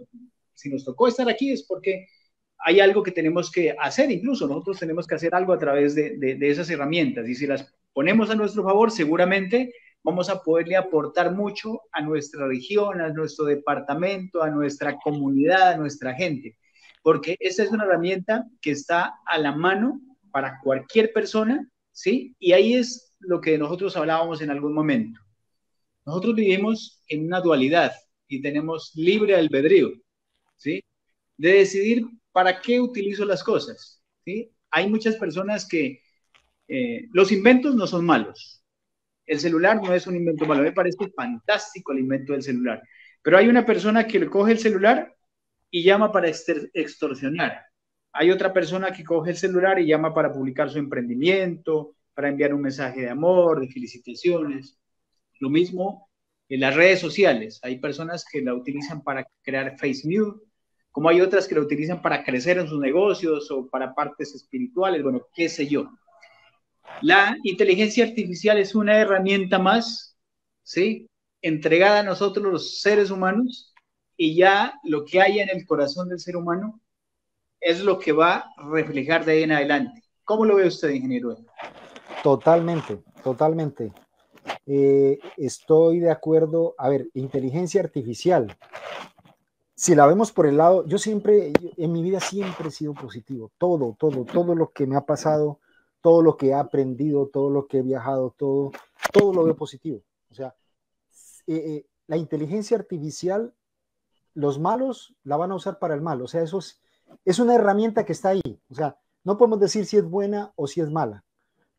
si nos tocó estar aquí es porque hay algo que tenemos que hacer, incluso nosotros tenemos que hacer algo a través de esas herramientas, y si las ponemos a nuestro favor, seguramente vamos a poderle aportar mucho a nuestra región, a nuestro departamento, a nuestra comunidad, a nuestra gente, porque esta es una herramienta que está a la mano para cualquier persona, ¿sí? Y ahí es lo que nosotros hablábamos en algún momento. Nosotros vivimos en una dualidad y tenemos libre albedrío, ¿sí? De decidir ¿para qué utilizo las cosas? ¿Sí? Hay muchas personas que los inventos no son malos. El celular no es un invento malo. Me parece fantástico el invento del celular. Pero hay una persona que le coge el celular y llama para extorsionar. Hay otra persona que coge el celular y llama para publicar su emprendimiento, para enviar un mensaje de amor, de felicitaciones. Lo mismo en las redes sociales. Hay personas que la utilizan para crear fake news, como hay otras que lo utilizan para crecer en sus negocios o para partes espirituales, bueno, qué sé yo. La inteligencia artificial es una herramienta más, ¿sí? Entregada a nosotros los seres humanos, y ya lo que haya en el corazón del ser humano es lo que va a reflejar de ahí en adelante. ¿Cómo lo ve usted, ingeniero? Totalmente, totalmente. Estoy de acuerdo. A ver, inteligencia artificial. Si la vemos por el lado, yo siempre, en mi vida siempre he sido positivo. Todo lo que me ha pasado, todo lo que he aprendido, todo lo que he viajado, todo lo veo positivo. O sea, la inteligencia artificial, los malos la van a usar para el mal. O sea, eso es una herramienta que está ahí. O sea, no podemos decir si es buena o si es mala.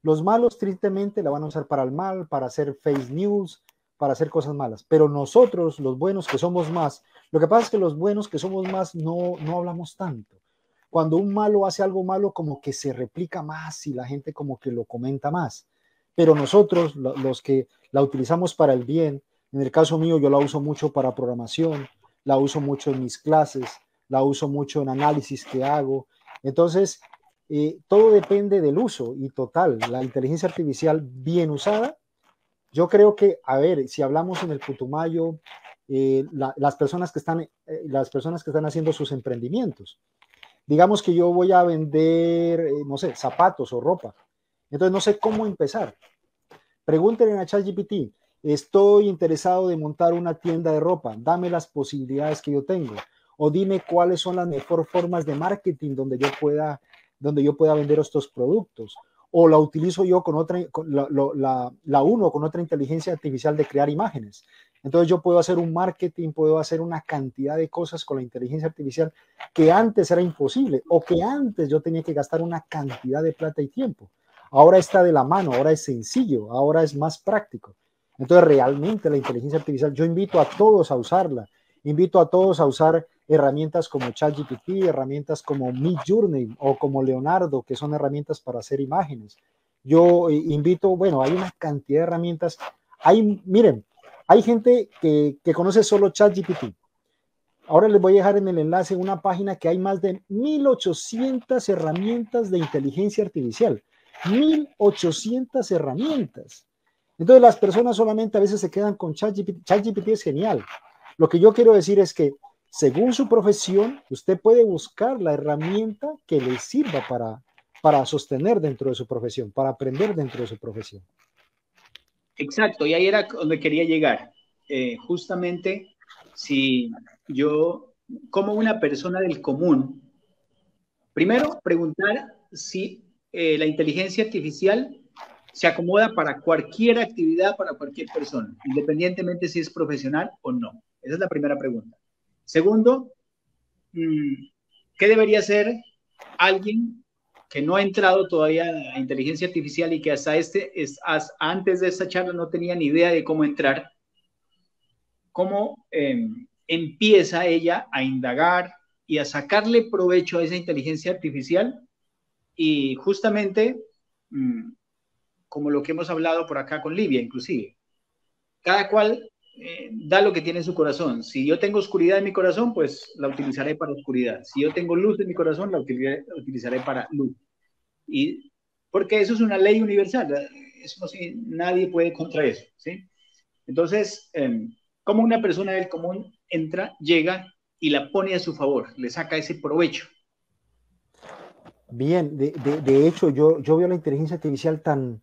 Los malos, tristemente, la van a usar para el mal, para hacer fake news, para hacer cosas malas, pero nosotros, los buenos que somos más, lo que pasa es que los buenos que somos más no hablamos tanto. Cuando un malo hace algo malo, como que se replica más y la gente como que lo comenta más, pero nosotros, los que la utilizamos para el bien, en el caso mío yo la uso mucho para programación, la uso mucho en mis clases, la uso mucho en análisis que hago, entonces todo depende del uso y total, la inteligencia artificial bien usada. Yo creo que, a ver, si hablamos en el Putumayo, las personas que están haciendo sus emprendimientos, digamos que yo voy a vender, no sé, zapatos o ropa, entonces no sé cómo empezar. Pregúntenle a ChatGPT, estoy interesado de montar una tienda de ropa, dame las posibilidades que yo tengo, o dime cuáles son las mejores formas de marketing donde yo pueda vender estos productos. O la utilizo yo con otra, con otra inteligencia artificial de crear imágenes. Entonces yo puedo hacer un marketing, puedo hacer una cantidad de cosas con la inteligencia artificial que antes era imposible, o que antes yo tenía que gastar una cantidad de plata y tiempo. Ahora está de la mano, ahora es sencillo, ahora es más práctico. Entonces realmente la inteligencia artificial, yo invito a todos a usarla, invito a todos a usar herramientas como ChatGPT, herramientas como Midjourney o como Leonardo, que son herramientas para hacer imágenes. Yo invito, bueno, hay una cantidad de herramientas. Miren, hay gente que conoce solo ChatGPT. Ahora les voy a dejar en el enlace una página que hay más de 1.800 herramientas de inteligencia artificial. 1.800 herramientas. Entonces las personas solamente a veces se quedan con ChatGPT. ChatGPT es genial. Lo que yo quiero decir es que según su profesión, usted puede buscar la herramienta que le sirva para sostener dentro de su profesión, para aprender dentro de su profesión. Exacto, y ahí era donde quería llegar. Justamente, si yo, como una persona del común, primero preguntar si la inteligencia artificial se acomoda para cualquier actividad, para cualquier persona, independientemente si es profesional o no. Esa es la primera pregunta. Segundo, ¿qué debería hacer alguien que no ha entrado todavía en la inteligencia artificial y que antes de esta charla no tenía ni idea de cómo entrar? ¿Cómo empieza ella a indagar y a sacarle provecho a esa inteligencia artificial? Y justamente, como lo que hemos hablado por acá con Livia, inclusive, cada cual da lo que tiene en su corazón. Si yo tengo oscuridad en mi corazón, pues la utilizaré para oscuridad. Si yo tengo luz en mi corazón, la utilizaré para luz. Y porque eso es una ley universal. Eso no sé, nadie puede contra eso, ¿sí? Entonces, como una persona del común entra, llega y la pone a su favor, le saca ese provecho. Bien, de hecho, yo veo la inteligencia artificial tan...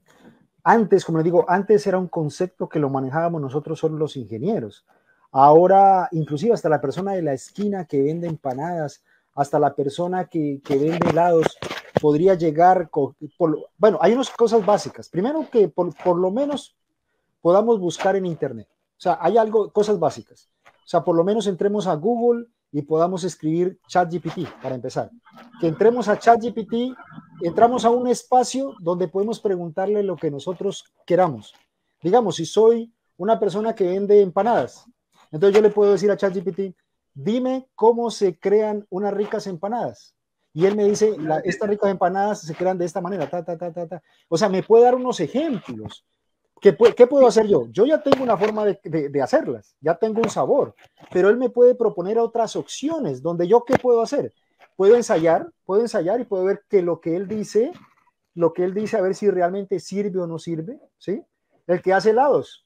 Antes, como les digo, antes era un concepto que lo manejábamos nosotros solo los ingenieros. Ahora, inclusive hasta la persona de la esquina que vende empanadas, hasta la persona que vende helados, podría llegar... Bueno, hay unas cosas básicas. Primero, que por lo menos podamos buscar en Internet. O sea, hay algo, cosas básicas. O sea, por lo menos entremos a Google y podamos escribir ChatGPT, para empezar. Que entremos a ChatGPT, entramos a un espacio donde podemos preguntarle lo que nosotros queramos. Digamos, si soy una persona que vende empanadas, entonces yo le puedo decir a ChatGPT, dime cómo se crean unas ricas empanadas. Y él me dice, estas ricas empanadas se crean de esta manera, ta, ta, ta, ta, ta. O sea, me puede dar unos ejemplos. ¿Qué puedo hacer yo? Yo ya tengo una forma de hacerlas, ya tengo un sabor, pero él me puede proponer otras opciones, donde yo ¿qué puedo hacer? Puedo ensayar y puedo ver que lo que él dice, a ver si realmente sirve o no sirve, ¿sí? El que hace helados,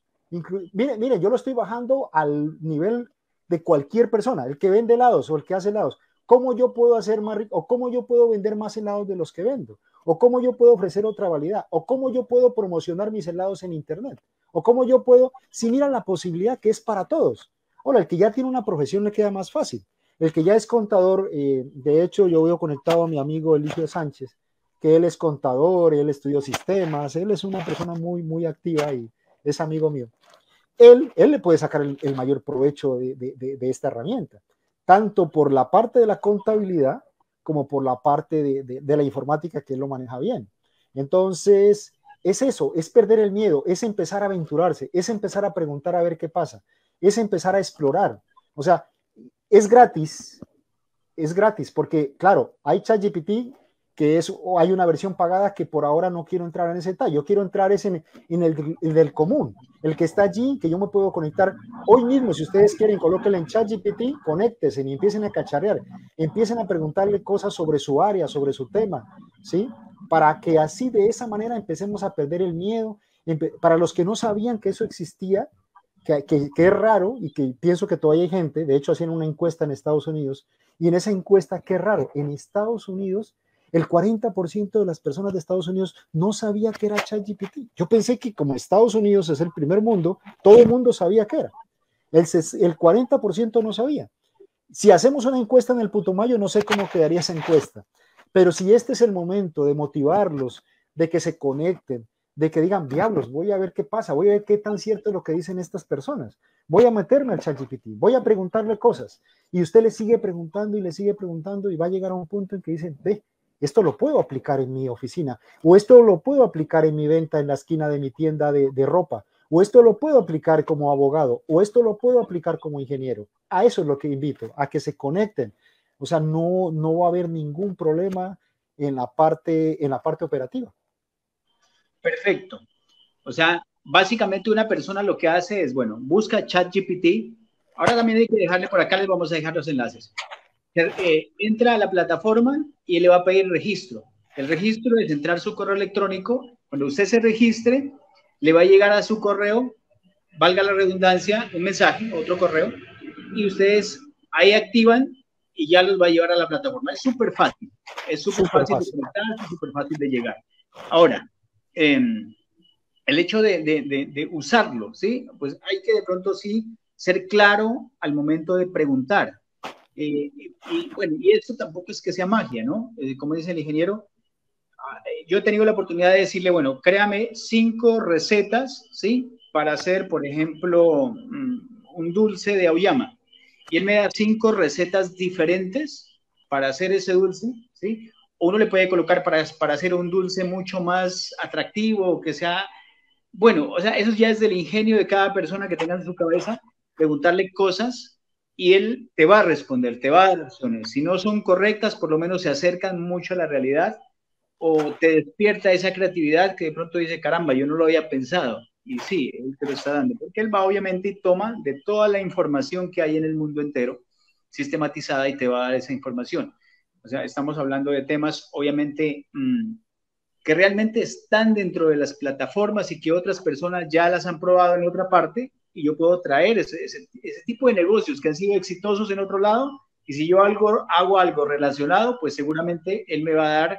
miren, yo lo estoy bajando al nivel de cualquier persona, el que vende helados o el que hace helados. ¿Cómo yo puedo hacer más rico? ¿O cómo yo puedo vender más helados de los que vendo? ¿O cómo yo puedo ofrecer otra variedad? ¿O cómo yo puedo promocionar mis helados en Internet? ¿O cómo yo puedo? Si mira la posibilidad que es para todos. Ahora, el que ya tiene una profesión le queda más fácil. El que ya es contador, de hecho, yo veo conectado a mi amigo Eligio Sánchez, que él es contador, él estudió sistemas, él es una persona muy, muy activa y es amigo mío. Él le puede sacar el mayor provecho de esta herramienta, tanto por la parte de la contabilidad como por la parte de la informática, que él lo maneja bien. Entonces, es eso, es perder el miedo, es empezar a aventurarse, es empezar a preguntar a ver qué pasa, es empezar a explorar. O sea, es gratis, porque, claro, hay ChatGPT, o hay una versión pagada que por ahora no quiero entrar en ese detalle. Yo quiero entrar en el del común, el que está allí, que yo me puedo conectar hoy mismo. Si ustedes quieren, colóquenle en ChatGPT, conéctense y empiecen a cacharear, empiecen a preguntarle cosas sobre su área, sobre su tema, ¿sí? Para que así, de esa manera, empecemos a perder el miedo. Para los que no sabían que eso existía, que es raro, y que pienso que todavía hay gente, de hecho hacían una encuesta en Estados Unidos, y en esa encuesta, qué raro, en Estados Unidos el 40% de las personas de Estados Unidos no sabía qué era ChatGPT. Yo pensé que como Estados Unidos es el primer mundo, todo el mundo sabía qué era. El 40% no sabía. Si hacemos una encuesta en el Putumayo, no sé cómo quedaría esa encuesta. Pero si este es el momento de motivarlos, de que se conecten, de que digan, diablos, voy a ver qué pasa, voy a ver qué tan cierto es lo que dicen estas personas. Voy a meterme al ChatGPT, voy a preguntarle cosas. Y usted le sigue preguntando y va a llegar a un punto en que dicen, esto lo puedo aplicar en mi oficina, o esto lo puedo aplicar en mi venta en la esquina de mi tienda de ropa, o esto lo puedo aplicar como abogado, o esto lo puedo aplicar como ingeniero. A eso es lo que invito, a que se conecten. O sea, no va a haber ningún problema en la parte operativa. Perfecto. O sea, básicamente una persona lo que hace es, bueno, busca ChatGPT Ahora también hay que dejarle por acá, les vamos a dejar los enlaces. Entra a la plataforma y le va a pedir registro. El registro es entrar su correo electrónico. Cuando usted se registre, le va a llegar a su correo, valga la redundancia, un mensaje, otro correo, y ustedes ahí activan y ya los va a llevar a la plataforma. Es súper fácil. Es súper fácil de conectar, súper fácil de llegar. Ahora, el hecho de usarlo, ¿sí? Pues hay que de pronto sí ser claro al momento de preguntar. Y bueno, y esto tampoco es que sea magia, ¿no? Como dice el ingeniero, yo he tenido la oportunidad de decirle, bueno, créame 5 recetas, ¿sí? Para hacer, por ejemplo, un dulce de auyama. Y él me da 5 recetas diferentes para hacer ese dulce, ¿sí? O uno le puede colocar para hacer un dulce mucho más atractivo, que sea... Bueno, o sea, eso ya es del ingenio de cada persona que tenga en su cabeza, preguntarle cosas y él te va a responder, te va a dar opciones. Si no son correctas, por lo menos se acercan mucho a la realidad o te despierta esa creatividad que de pronto dice, caramba, yo no lo había pensado. Y sí, él te lo está dando, porque él va obviamente y toma de toda la información que hay en el mundo entero, sistematizada, y te va a dar esa información. O sea, estamos hablando de temas, obviamente, que realmente están dentro de las plataformas y que otras personas ya las han probado en otra parte, y yo puedo traer ese tipo de negocios que han sido exitosos en otro lado, y si yo hago algo relacionado, pues seguramente él me va a dar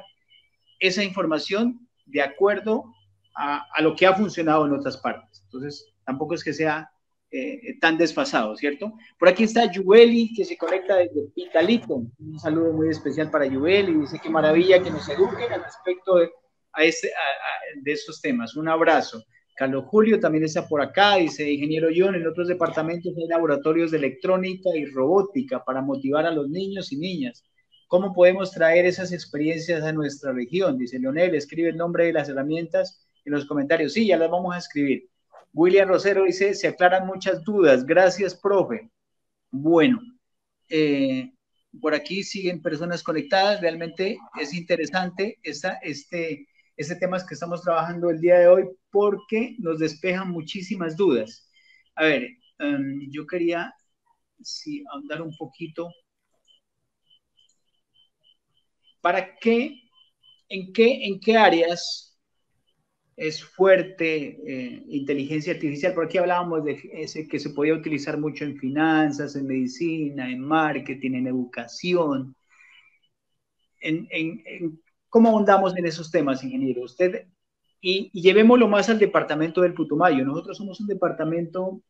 esa información de acuerdo a lo que ha funcionado en otras partes. Entonces, tampoco es que sea tan desfasado, ¿cierto? Por aquí está Yueli, que se conecta desde Pitalito. Un saludo muy especial para Yueli. Dice que maravilla que nos eduquen al respecto de estos temas. Un abrazo. Carlos Julio también está por acá, dice, ingeniero John, en otros departamentos hay laboratorios de electrónica y robótica para motivar a los niños y niñas. ¿Cómo podemos traer esas experiencias a nuestra región? Dice Leonel, escribe el nombre de las herramientas en los comentarios. Sí, ya las vamos a escribir. William Rosero dice, se aclaran muchas dudas. Gracias, profe. Bueno, por aquí siguen personas conectadas. Realmente es interesante este tema que estamos trabajando el día de hoy, porque nos despejan muchísimas dudas. A ver, yo quería ahondar un poquito. ¿Para qué? ¿En qué áreas es fuerte inteligencia artificial? Por aquí hablábamos de ese que se podía utilizar mucho en finanzas, en medicina, en marketing, en educación. ¿Cómo ahondamos en esos temas, ingeniero? Usted, y llevémoslo más al departamento del Putumayo. Nosotros somos un departamento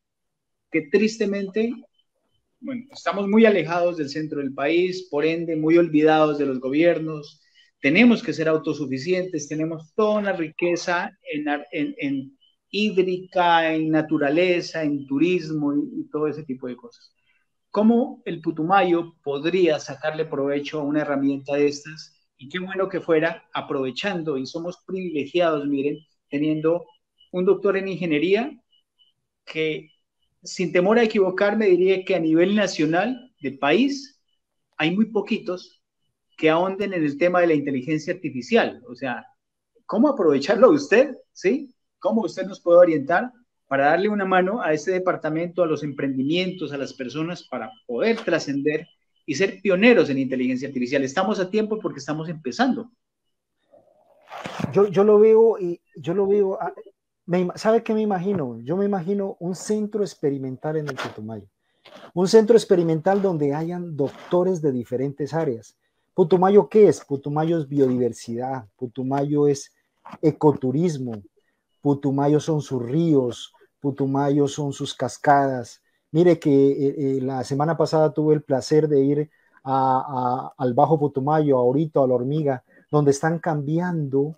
que tristemente, bueno, estamos muy alejados del centro del país, por ende, muy olvidados de los gobiernos. Tenemos que ser autosuficientes, tenemos toda una riqueza en hídrica, en naturaleza, en turismo y todo ese tipo de cosas. ¿Cómo el Putumayo podría sacarle provecho a una herramienta de estas? Y qué bueno que fuera aprovechando, y somos privilegiados, miren, teniendo un doctor en ingeniería que, sin temor a equivocarme, diría que a nivel nacional del país hay muy poquitos que ahonden en el tema de la inteligencia artificial. O sea, ¿cómo aprovecharlo usted? ¿Sí? ¿Cómo usted nos puede orientar para darle una mano a este departamento, a los emprendimientos, a las personas, para poder trascender y ser pioneros en inteligencia artificial? Estamos a tiempo porque estamos empezando. Yo lo veo, ¿sabe qué me imagino? Yo me imagino un centro experimental en el Putumayo. Un centro experimental donde hayan doctores de diferentes áreas. ¿Putumayo qué es? Putumayo es biodiversidad, Putumayo es ecoturismo, Putumayo son sus ríos, Putumayo son sus cascadas. Mire que la semana pasada tuve el placer de ir al Bajo Putumayo, a Orito, a La Hormiga, donde están cambiando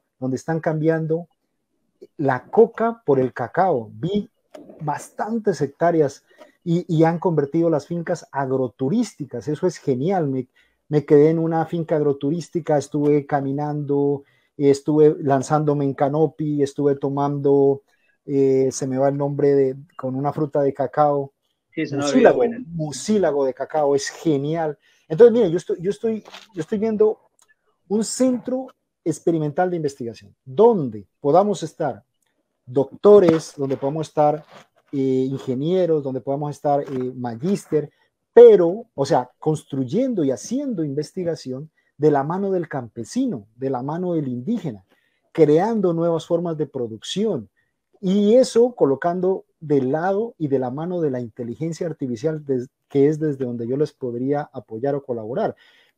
la coca por el cacao. Vi bastantes hectáreas y han convertido las fincas agroturísticas. Eso es genial. Me quedé en una finca agroturística, estuve caminando, estuve lanzándome en canopy, estuve tomando, se me va el nombre, con una fruta de cacao. Sí, mucílago de cacao, es genial. Entonces, mire, yo estoy viendo un centro experimental de investigación donde podamos estar doctores, donde podamos estar ingenieros, donde podamos estar magíster, pero, o sea, construyendo y haciendo investigación de la mano del campesino, de la mano del indígena, creando nuevas formas de producción, y eso colocando del lado y de la mano de la inteligencia artificial, que es desde donde yo les podría apoyar o colaborar.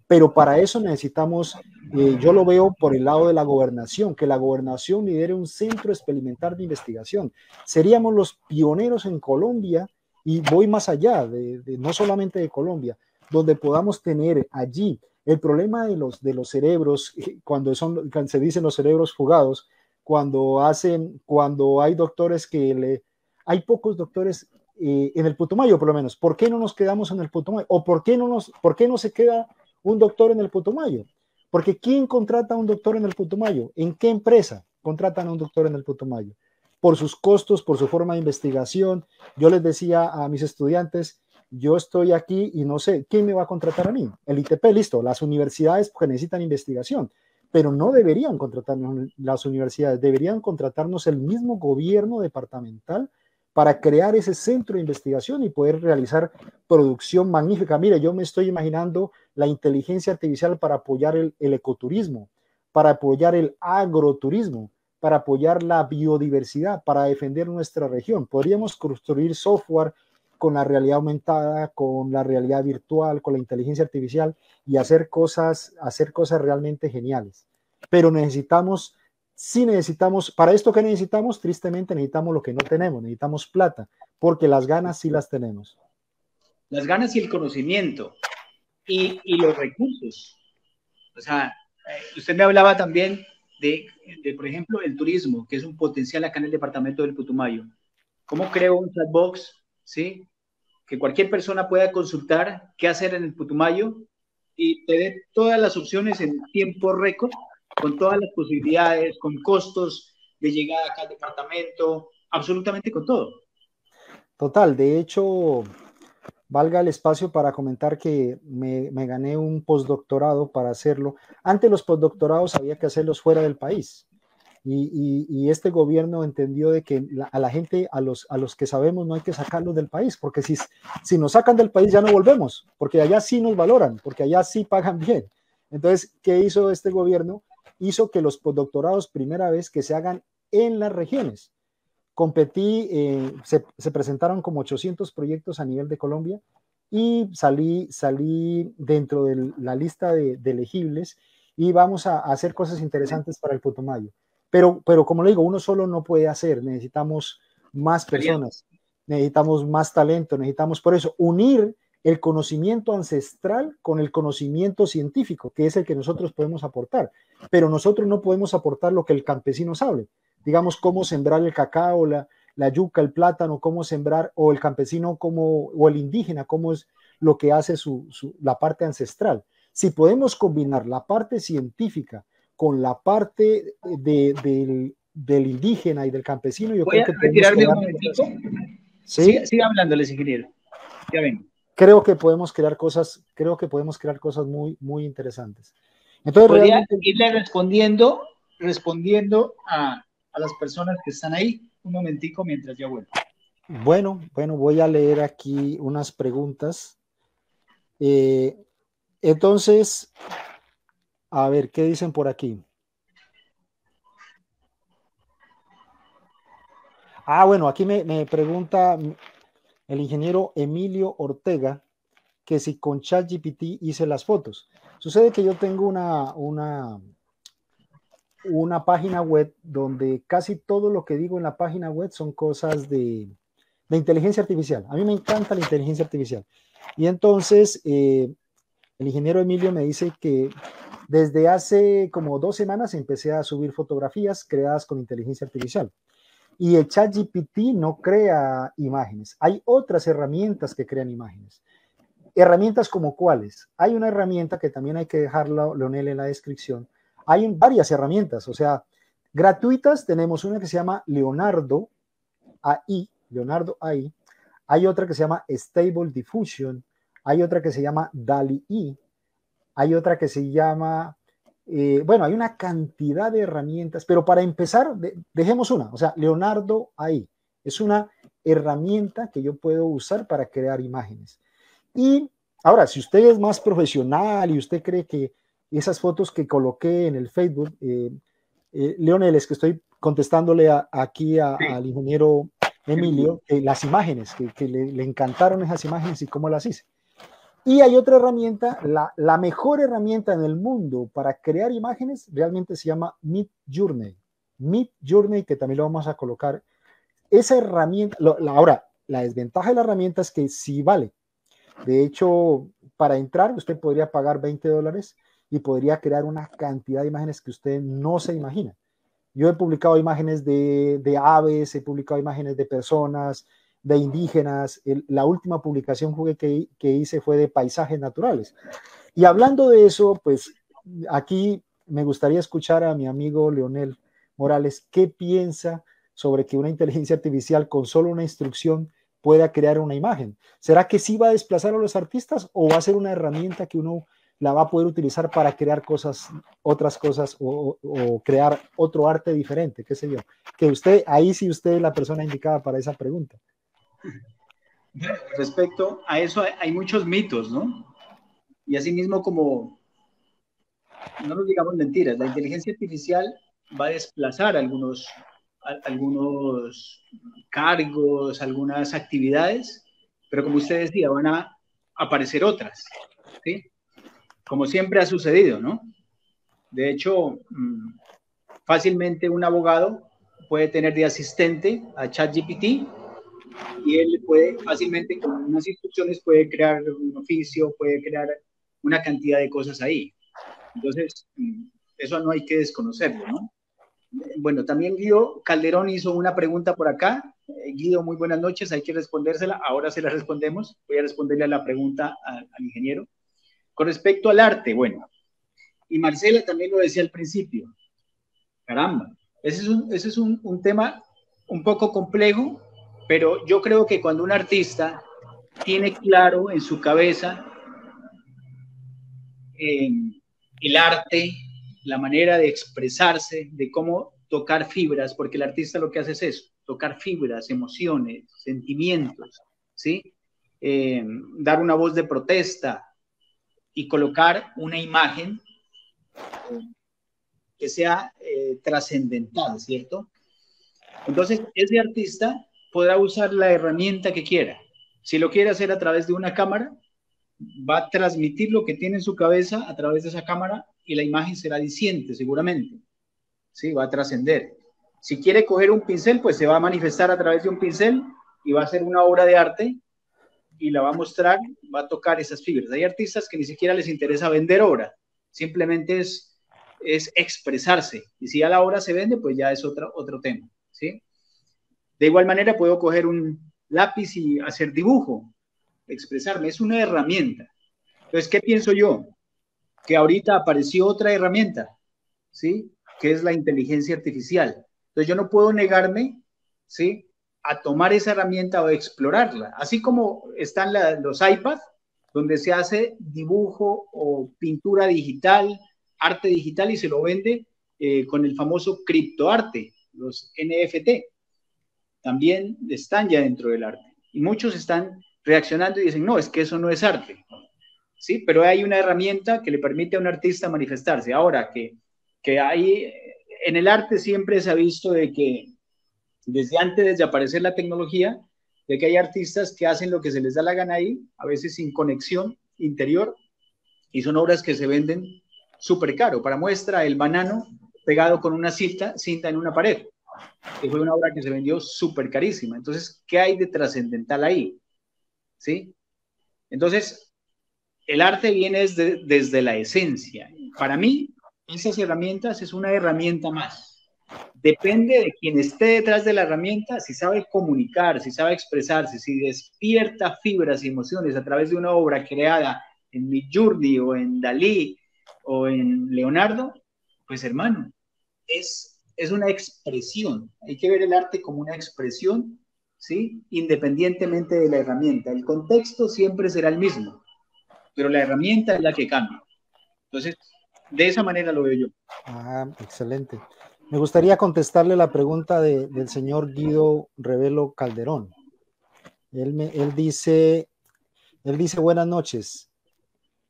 Pero para eso necesitamos, yo lo veo por el lado de la gobernación, que la gobernación lidere un centro experimental de investigación. Seríamos los pioneros en Colombia, y voy más allá, no solamente de Colombia, donde podamos tener allí el problema de los cerebros, cuando se dicen los cerebros fugados, cuando hay doctores que hay pocos doctores en el Putumayo, por lo menos. ¿Por qué no nos quedamos en el Putumayo? ¿O por qué no se queda un doctor en el Putumayo? Porque ¿quién contrata a un doctor en el Putumayo? ¿En qué empresa contratan a un doctor en el Putumayo? Por sus costos, por su forma de investigación. Yo les decía a mis estudiantes, yo estoy aquí y no sé, ¿quién me va a contratar a mí? El ITP, listo, las universidades, porque necesitan investigación, pero no deberían contratarnos las universidades, deberían contratarnos el mismo gobierno departamental para crear ese centro de investigación y poder realizar producción magnífica. Mire, yo me estoy imaginando la inteligencia artificial para apoyar el ecoturismo, para apoyar el agroturismo, para apoyar la biodiversidad, para defender nuestra región. Podríamos construir software con la realidad aumentada, con la realidad virtual, con la inteligencia artificial y hacer cosas realmente geniales. Pero necesitamos, para esto que necesitamos, tristemente necesitamos lo que no tenemos, necesitamos plata, porque las ganas sí las tenemos. Las ganas y el conocimiento y los recursos. O sea, usted me hablaba también de, por ejemplo, el turismo, que es un potencial acá en el departamento del Putumayo. ¿Cómo creo un chatbox? ¿Sí? Que cualquier persona pueda consultar qué hacer en el Putumayo y te dé todas las opciones en tiempo récord, con todas las posibilidades, con costos de llegada acá al departamento, absolutamente con todo. Total, de hecho, valga el espacio para comentar que me gané un postdoctorado para hacerlo. Antes los postdoctorados había que hacerlos fuera del país. Y este gobierno entendió de que a la gente, a los que sabemos, no hay que sacarlos del país, porque si nos sacan del país ya no volvemos, porque allá sí nos valoran, porque allá sí pagan bien. Entonces, ¿qué hizo este gobierno? Hizo que los postdoctorados, primera vez, que se hagan en las regiones. Competí, se presentaron como 800 proyectos a nivel de Colombia y salí dentro de la lista de elegibles y vamos a hacer cosas interesantes para el Putumayo. Pero como le digo, uno solo no puede hacer, necesitamos más personas, necesitamos más talento, necesitamos por eso unir el conocimiento ancestral con el conocimiento científico, que es el que nosotros podemos aportar, pero nosotros no podemos aportar lo que el campesino sabe, digamos cómo sembrar el cacao, la yuca, el plátano, cómo sembrar, o el campesino o el indígena, cómo es lo que hace la parte ancestral. Si podemos combinar la parte científica con la parte del indígena y del campesino, yo creo que retirarme un momentito. Sigue hablándoles, ingeniero. Ya ven. Creo que podemos crear cosas muy, muy interesantes. Entonces, podría irle respondiendo a las personas que están ahí, un momentico mientras yo vuelvo. Bueno, voy a leer aquí unas preguntas. Entonces, a ver, ¿qué dicen por aquí? Bueno, aquí me pregunta el ingeniero Emilio Ortega que si con ChatGPT hice las fotos. Sucede que yo tengo una página web donde casi todo lo que digo en la página web son cosas de inteligencia artificial. A mí me encanta la inteligencia artificial. Y entonces el ingeniero Emilio me dice que desde hace como 2 semanas empecé a subir fotografías creadas con inteligencia artificial. Y el ChatGPT no crea imágenes. Hay otras herramientas que crean imágenes. ¿Herramientas como cuáles? Hay una herramienta que también hay que dejarla, Leonel, en la descripción. Hay varias herramientas, o sea, gratuitas. Tenemos una que se llama Leonardo AI. Hay otra que se llama Stable Diffusion. Hay otra que se llama DALL-E. Hay otra que se llama, hay una cantidad de herramientas, pero para empezar, dejemos una, o sea, Leonardo AI. Es una herramienta que yo puedo usar para crear imágenes. Y ahora, si usted es más profesional y usted cree que esas fotos que coloqué en el Facebook, Leonel, es que estoy contestándole al ingeniero Emilio, las imágenes, que le encantaron esas imágenes y cómo las hice. Y hay otra herramienta, la mejor herramienta en el mundo para crear imágenes, realmente se llama Midjourney. Midjourney, que también lo vamos a colocar. Esa herramienta, ahora, la desventaja de la herramienta es que sí vale. De hecho, para entrar, usted podría pagar $20 y podría crear una cantidad de imágenes que usted no se imagina. Yo he publicado imágenes de aves, he publicado imágenes de personas, de indígenas. La última publicación que hice fue de paisajes naturales. Y hablando de eso, pues aquí me gustaría escuchar a mi amigo Leonel Morales, ¿qué piensa sobre que una inteligencia artificial con solo una instrucción pueda crear una imagen? ¿Será que sí va a desplazar a los artistas o va a ser una herramienta que uno la va a poder utilizar para crear cosas, otras cosas o crear otro arte diferente? ¿Qué sé yo? Que usted, ahí sí usted es la persona indicada para esa pregunta. Respecto a eso hay muchos mitos, ¿no? Y así mismo como, no nos digamos mentiras, la inteligencia artificial va a desplazar algunos cargos, algunas actividades, pero como usted decía, van a aparecer otras, ¿sí? Como siempre ha sucedido, ¿no? De hecho, fácilmente un abogado puede tener de asistente a ChatGPT y él puede fácilmente, con unas instrucciones, puede crear un oficio, puede crear una cantidad de cosas ahí. Entonces, eso no hay que desconocerlo, ¿no? Bueno, también Guido Calderón hizo una pregunta por acá. Guido, muy buenas noches, hay que respondérsela, ahora se la respondemos. Voy a responderle a la pregunta al ingeniero. Con respecto al arte, bueno, y Marcela también lo decía al principio, caramba, ese es un tema un poco complejo, pero yo creo que cuando un artista tiene claro en su cabeza el arte, la manera de expresarse, de cómo tocar fibras, porque el artista lo que hace es eso, tocar fibras, emociones, sentimientos, ¿sí? Dar una voz de protesta, y colocar una imagen que sea trascendental, ¿cierto? Entonces, ese artista podrá usar la herramienta que quiera. Si lo quiere hacer a través de una cámara, va a transmitir lo que tiene en su cabeza a través de esa cámara y la imagen será diciente, seguramente. Sí, va a trascender. Si quiere coger un pincel, pues se va a manifestar a través de un pincel y va a ser una obra de arte y la va a mostrar, va a tocar esas fibras. Hay artistas que ni siquiera les interesa vender obra, simplemente es expresarse, y si ya la obra se vende, pues ya es otro tema, ¿sí? De igual manera puedo coger un lápiz y hacer dibujo, expresarme, es una herramienta. Entonces, ¿qué pienso yo? Que ahorita apareció otra herramienta, ¿sí? Que es la inteligencia artificial. Entonces yo no puedo negarme, ¿sí?, a tomar esa herramienta o explorarla, así como están los iPads, donde se hace dibujo o pintura digital, arte digital, y se lo vende con el famoso criptoarte, los NFT, también están ya dentro del arte, y muchos están reaccionando y dicen, no, es que eso no es arte, ¿sí? Pero hay una herramienta que le permite a un artista manifestarse. Ahora, que hay, en el arte siempre se ha visto de que, desde antes de aparecer la tecnología, de que hay artistas que hacen lo que se les da la gana ahí, a veces sin conexión interior, y son obras que se venden súper caro. Para muestra, el banano pegado con una cinta en una pared, que fue una obra que se vendió súper carísima. Entonces, ¿qué hay de trascendental ahí? ¿Sí? Entonces, el arte viene desde la esencia. Para mí, esas herramientas es una herramienta más. Depende de quien esté detrás de la herramienta, si sabe comunicar, si sabe expresarse, si despierta fibras y emociones a través de una obra creada en Midjourney o en DALL-E o en Leonardo, pues hermano, es una expresión. Hay que ver el arte como una expresión, ¿sí?, independientemente de la herramienta. El contexto siempre será el mismo, pero la herramienta es la que cambia. Entonces, de esa manera lo veo yo. Ah, excelente. Me gustaría contestarle la pregunta del señor Guido Revelo Calderón. Él dice, buenas noches.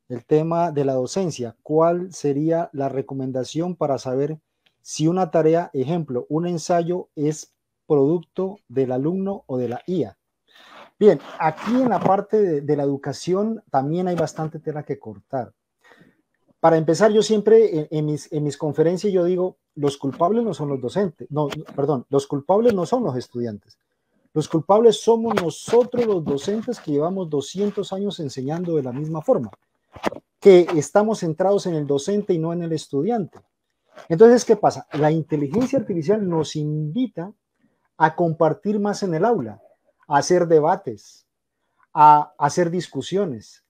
El tema de la docencia, ¿cuál sería la recomendación para saber si una tarea, ejemplo, un ensayo, es producto del alumno o de la IA? Bien, aquí en la parte de la educación también hay bastante tela que cortar. Para empezar, yo siempre en mis conferencias yo digo, los culpables no son los docentes, los culpables no son los estudiantes. Los culpables somos nosotros los docentes que llevamos 200 años enseñando de la misma forma, que estamos centrados en el docente y no en el estudiante. Entonces, ¿qué pasa? La inteligencia artificial nos invita a compartir más en el aula, a hacer debates, a hacer discusiones.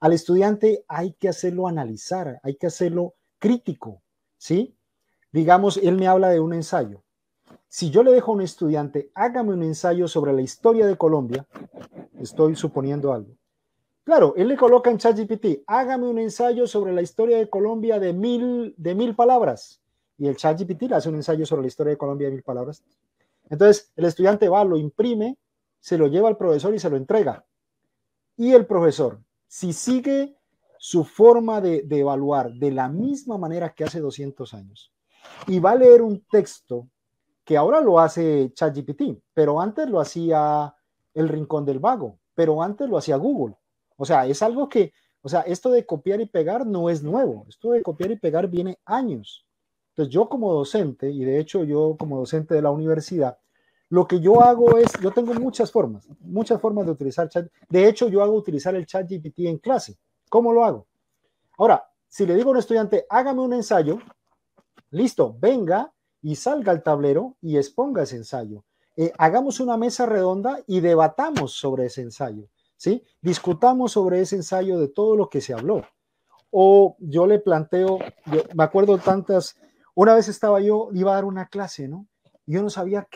Al estudiante hay que hacerlo analizar, hay que hacerlo crítico, ¿sí? Digamos, él me habla de un ensayo. Si yo le dejo a un estudiante, hágame un ensayo sobre la historia de Colombia, estoy suponiendo algo. Claro, él le coloca en ChatGPT, hágame un ensayo sobre la historia de Colombia de mil palabras. Y el ChatGPT le hace un ensayo sobre la historia de Colombia de 1000 palabras. Entonces, el estudiante va, lo imprime, se lo lleva al profesor y se lo entrega. Y el profesor, si sigue su forma de evaluar de la misma manera que hace 200 años, y va a leer un texto que ahora lo hace ChatGPT, pero antes lo hacía El Rincón del Vago, pero antes lo hacía Google. O sea, es algo que, o sea, esto de copiar y pegar no es nuevo. Esto de copiar y pegar viene años. Entonces yo como docente, y de hecho yo como docente de la universidad, lo que yo hago es, yo tengo muchas formas de utilizar chat. De hecho yo hago utilizar el ChatGPT en clase. ¿Cómo lo hago? Ahora, si le digo a un estudiante, hágame un ensayo, listo, venga y salga al tablero y exponga ese ensayo. Hagamos una mesa redonda y debatamos sobre ese ensayo. ¿Sí? Discutamos sobre ese ensayo de todo lo que se habló. O yo le planteo, me acuerdo tantas, una vez iba a dar una clase, ¿no? Y yo no sabía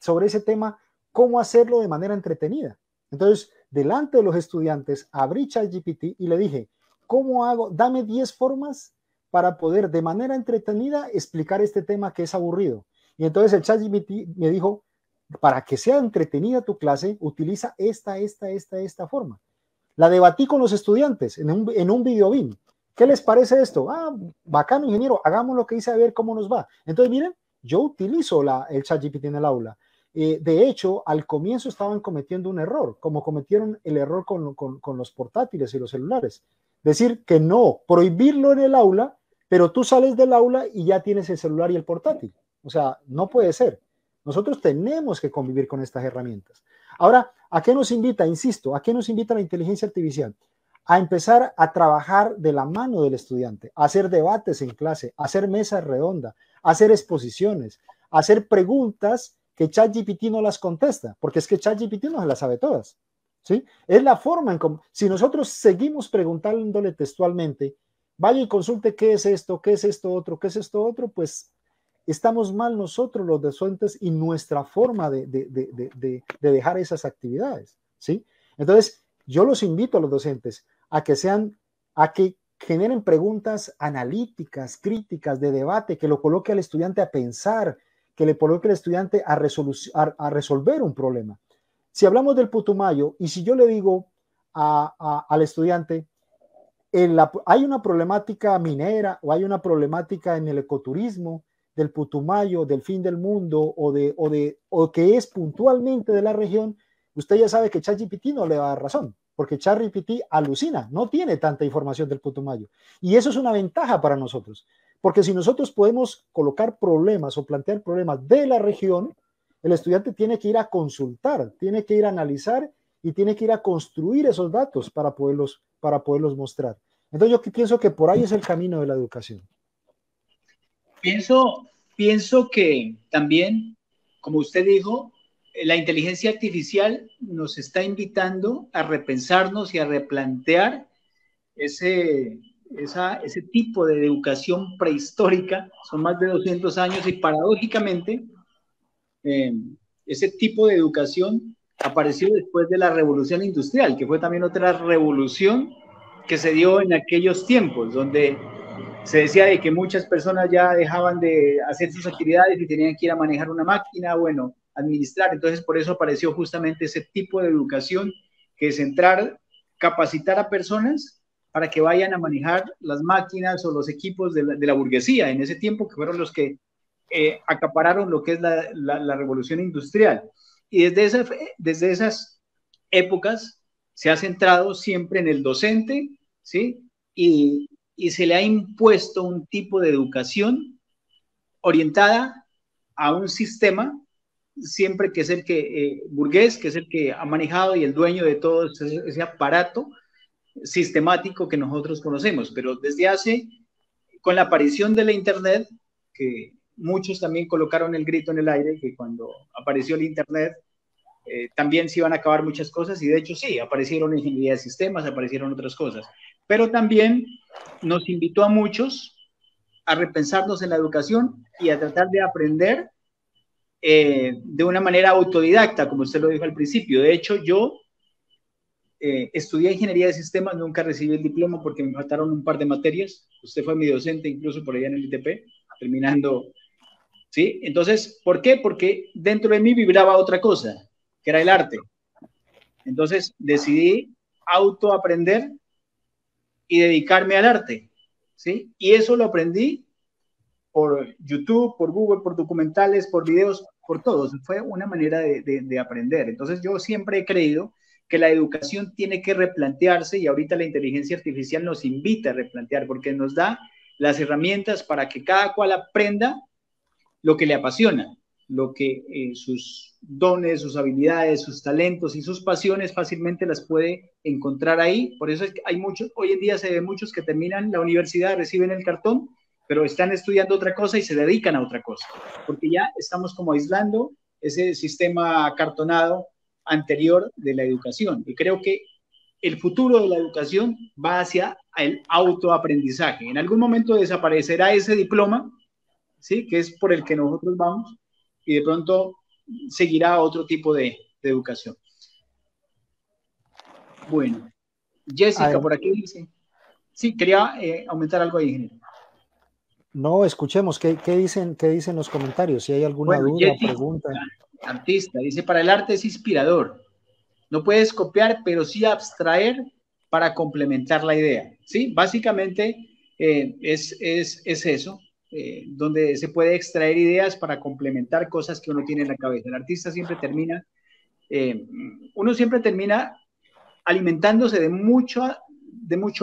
sobre ese tema, cómo hacerlo de manera entretenida. Entonces, delante de los estudiantes, abrí ChatGPT y le dije, ¿cómo hago? Dame 10 formas para poder de manera entretenida explicar este tema que es aburrido. Y entonces el ChatGPT me dijo, para que sea entretenida tu clase, utiliza esta forma. La debatí con los estudiantes en un video BIM. ¿Qué les parece esto? Ah, bacano, ingeniero, hagamos lo que hice a ver cómo nos va. Entonces, miren, yo utilizo el ChatGPT en el aula. De hecho, al comienzo estaban cometiendo un error, como cometieron el error con los portátiles y los celulares. Decir que no, prohibirlo en el aula, pero tú sales del aula y ya tienes el celular y el portátil. O sea, no puede ser. Nosotros tenemos que convivir con estas herramientas. Ahora, ¿a qué nos invita? Insisto, ¿a qué nos invita la inteligencia artificial? A empezar a trabajar de la mano del estudiante, a hacer debates en clase, a hacer mesas redondas, a hacer exposiciones, a hacer preguntas que ChatGPT no las contesta, porque es que ChatGPT no se las sabe todas, ¿sí? Es la forma en cómo, si nosotros seguimos preguntándole textualmente, vaya y consulte qué es esto otro, pues estamos mal nosotros los docentes y nuestra forma de dejar esas actividades, ¿sí? Entonces, yo los invito a los docentes a que generen preguntas analíticas, críticas, de debate, que lo coloque al estudiante a pensar, que le coloque al estudiante a resolver un problema. Si hablamos del Putumayo, y si yo le digo al estudiante, hay una problemática minera o hay una problemática en el ecoturismo del Putumayo, del fin del mundo o que es puntualmente de la región, usted ya sabe que ChatGPT no le va a dar razón, porque ChatGPT alucina, no tiene tanta información del Putumayo. Y eso es una ventaja para nosotros, porque si nosotros podemos colocar problemas o plantear problemas de la región, el estudiante tiene que ir a consultar, tiene que ir a analizar y tiene que ir a construir esos datos para poderlos mostrar. Entonces yo pienso que por ahí es el camino de la educación. Pienso que también, como usted dijo, la inteligencia artificial nos está invitando a repensarnos y a replantear ese tipo de educación prehistórica. Son más de 200 años y paradójicamente ese tipo de educación apareció después de la revolución industrial, que fue también otra revolución que se dio en aquellos tiempos, donde se decía de que muchas personas ya dejaban de hacer sus actividades y tenían que ir a manejar una máquina. Bueno, administrar. Entonces, por eso apareció justamente ese tipo de educación, que es entrar, capacitar a personas para que vayan a manejar las máquinas o los equipos de la burguesía en ese tiempo, que fueron los que acapararon lo que es la revolución industrial. Y desde esas épocas se ha centrado siempre en el docente, ¿sí? Y se le ha impuesto un tipo de educación orientada a un sistema, siempre que es el que, burgués, que es el que ha manejado y el dueño de todo ese aparato sistemático que nosotros conocemos. Pero desde hace, con la aparición de la Internet, que muchos también colocaron el grito en el aire, que cuando apareció el Internet también se iban a acabar muchas cosas, y de hecho sí, aparecieron ingeniería de sistemas, aparecieron otras cosas, pero también nos invitó a muchos a repensarnos en la educación y a tratar de aprender de una manera autodidacta, como usted lo dijo al principio. De hecho, yo estudié ingeniería de sistemas, nunca recibí el diploma porque me faltaron un par de materias. Usted fue mi docente incluso por allá en el ITP, terminando, ¿sí? Entonces, ¿por qué? Porque dentro de mí vibraba otra cosa, que era el arte. Entonces, decidí autoaprender y dedicarme al arte, ¿sí? Y eso lo aprendí por YouTube, por Google, por documentales, por videos, por todos. Fue una manera de aprender. Entonces, yo siempre he creído que la educación tiene que replantearse, y ahorita la inteligencia artificial nos invita a replantear, porque nos da las herramientas para que cada cual aprenda lo que le apasiona, lo que sus dones, sus habilidades, sus talentos y sus pasiones fácilmente las puede encontrar ahí. Por eso es que hay muchos, hoy en día se ve muchos que terminan la universidad, reciben el cartón, pero están estudiando otra cosa y se dedican a otra cosa, porque ya estamos como aislando ese sistema acartonado anterior de la educación. Y creo que el futuro de la educación va hacia el autoaprendizaje. En algún momento desaparecerá ese diploma, ¿sí?, que es por el que nosotros vamos, y de pronto seguirá otro tipo de educación. Bueno, Jessica, ay, por aquí dice... Sí, quería aumentar algo ahí, ingeniero. No, escuchemos, ¿qué dicen los comentarios? Si hay alguna duda, Jessica, pregunta. Artista, dice, para el arte es inspirador. No puedes copiar, pero sí abstraer para complementar la idea, ¿sí? Básicamente es eso, donde se puede extraer ideas para complementar cosas que uno tiene en la cabeza. El artista siempre termina, uno siempre termina alimentándose de mucho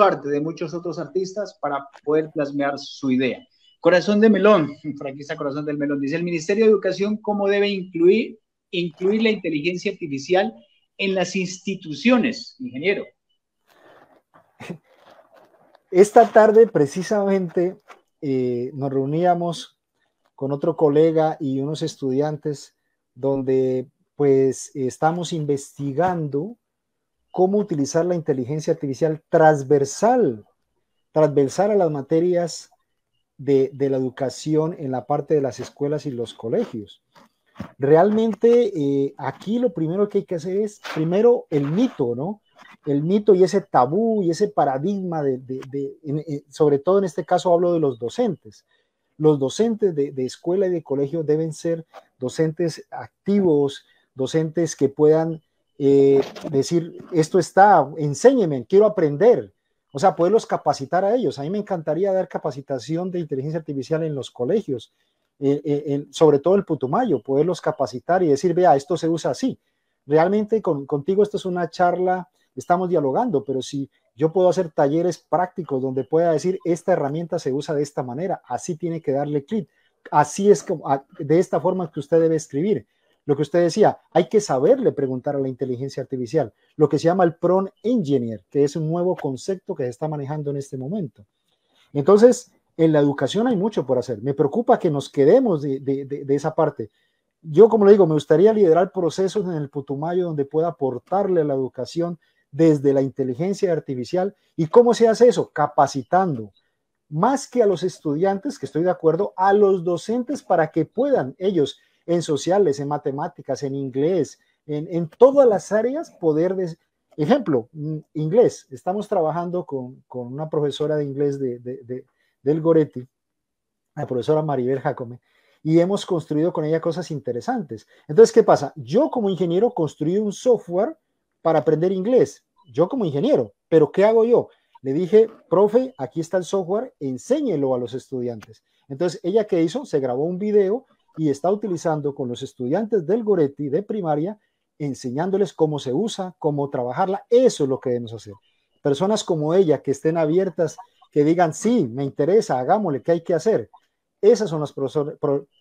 arte, de muchos otros artistas para poder plasmear su idea. Corazón de melón, por aquí está Corazón del Melón, dice, el Ministerio de Educación, ¿cómo debe incluir la inteligencia artificial en las instituciones, ingeniero? Esta tarde, precisamente, nos reuníamos con otro colega y unos estudiantes donde, pues, estamos investigando cómo utilizar la inteligencia artificial transversal a las materias de la educación en la parte de las escuelas y los colegios. Realmente aquí lo primero que hay que hacer es, primero, el mito, ¿no? El mito y ese tabú y ese paradigma, sobre todo en este caso hablo de los docentes. Los docentes de escuela y de colegio deben ser docentes activos, docentes que puedan decir, esto está, enséñeme, quiero aprender. O sea, poderlos capacitar a ellos. A mí me encantaría dar capacitación de inteligencia artificial en los colegios, sobre todo el Putumayo, poderlos capacitar y decir, vea, esto se usa así. Realmente contigo esto es una charla, estamos dialogando, pero si yo puedo hacer talleres prácticos donde pueda decir, esta herramienta se usa de esta manera, así tiene que darle clic, así es, de esta forma que usted debe escribir. Lo que usted decía, hay que saberle preguntar a la inteligencia artificial, lo que se llama el prompt engineer, que es un nuevo concepto que se está manejando en este momento. Entonces, en la educación hay mucho por hacer. Me preocupa que nos quedemos de esa parte. Yo, como le digo, me gustaría liderar procesos en el Putumayo donde pueda aportarle a la educación desde la inteligencia artificial. ¿Y cómo se hace eso? Capacitando. Más que a los estudiantes, que estoy de acuerdo, a los docentes para que puedan ellos, en sociales, en matemáticas, en inglés, en todas las áreas, poder... Ejemplo, inglés. Estamos trabajando con una profesora de inglés del Goretti, la profesora Maribel Jácome, y hemos construido con ella cosas interesantes. Entonces, ¿qué pasa? Yo como ingeniero construí un software para aprender inglés, yo como ingeniero, pero ¿qué hago yo? Le dije, profe, aquí está el software, enséñelo a los estudiantes. Entonces, ¿ella qué hizo? Se grabó un video y está utilizando con los estudiantes del Goretti de primaria, enseñándoles cómo se usa, cómo trabajarla. Eso es lo que debemos hacer. Personas como ella, que estén abiertas, que digan, sí, me interesa, hagámosle, ¿qué hay que hacer? Esas son los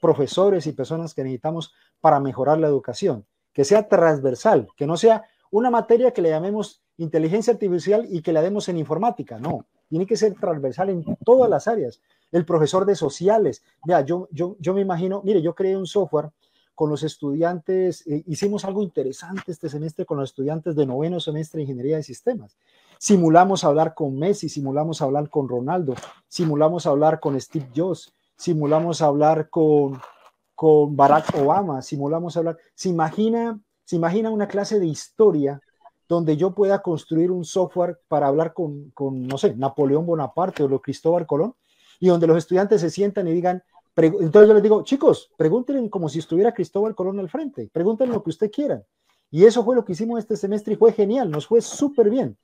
profesores y personas que necesitamos para mejorar la educación. Que sea transversal, que no sea una materia que le llamemos inteligencia artificial y que la demos en informática. No, tiene que ser transversal en todas las áreas. El profesor de sociales. Mira, yo me imagino, mire, yo creé un software con los estudiantes, hicimos algo interesante este semestre con los estudiantes de 9º semestre de Ingeniería de Sistemas. Simulamos hablar con Messi, simulamos hablar con Ronaldo, simulamos hablar con Steve Jobs, simulamos hablar con Barack Obama, simulamos hablar... ¿Se imagina una clase de historia donde yo pueda construir un software para hablar con no sé, Napoleón Bonaparte o Cristóbal Colón, y donde los estudiantes se sientan y digan... Entonces yo les digo, chicos, pregúntenle como si estuviera Cristóbal Colón al frente, pregúntenle lo que usted quiera. Y eso fue lo que hicimos este semestre y fue genial, nos fue súper bien.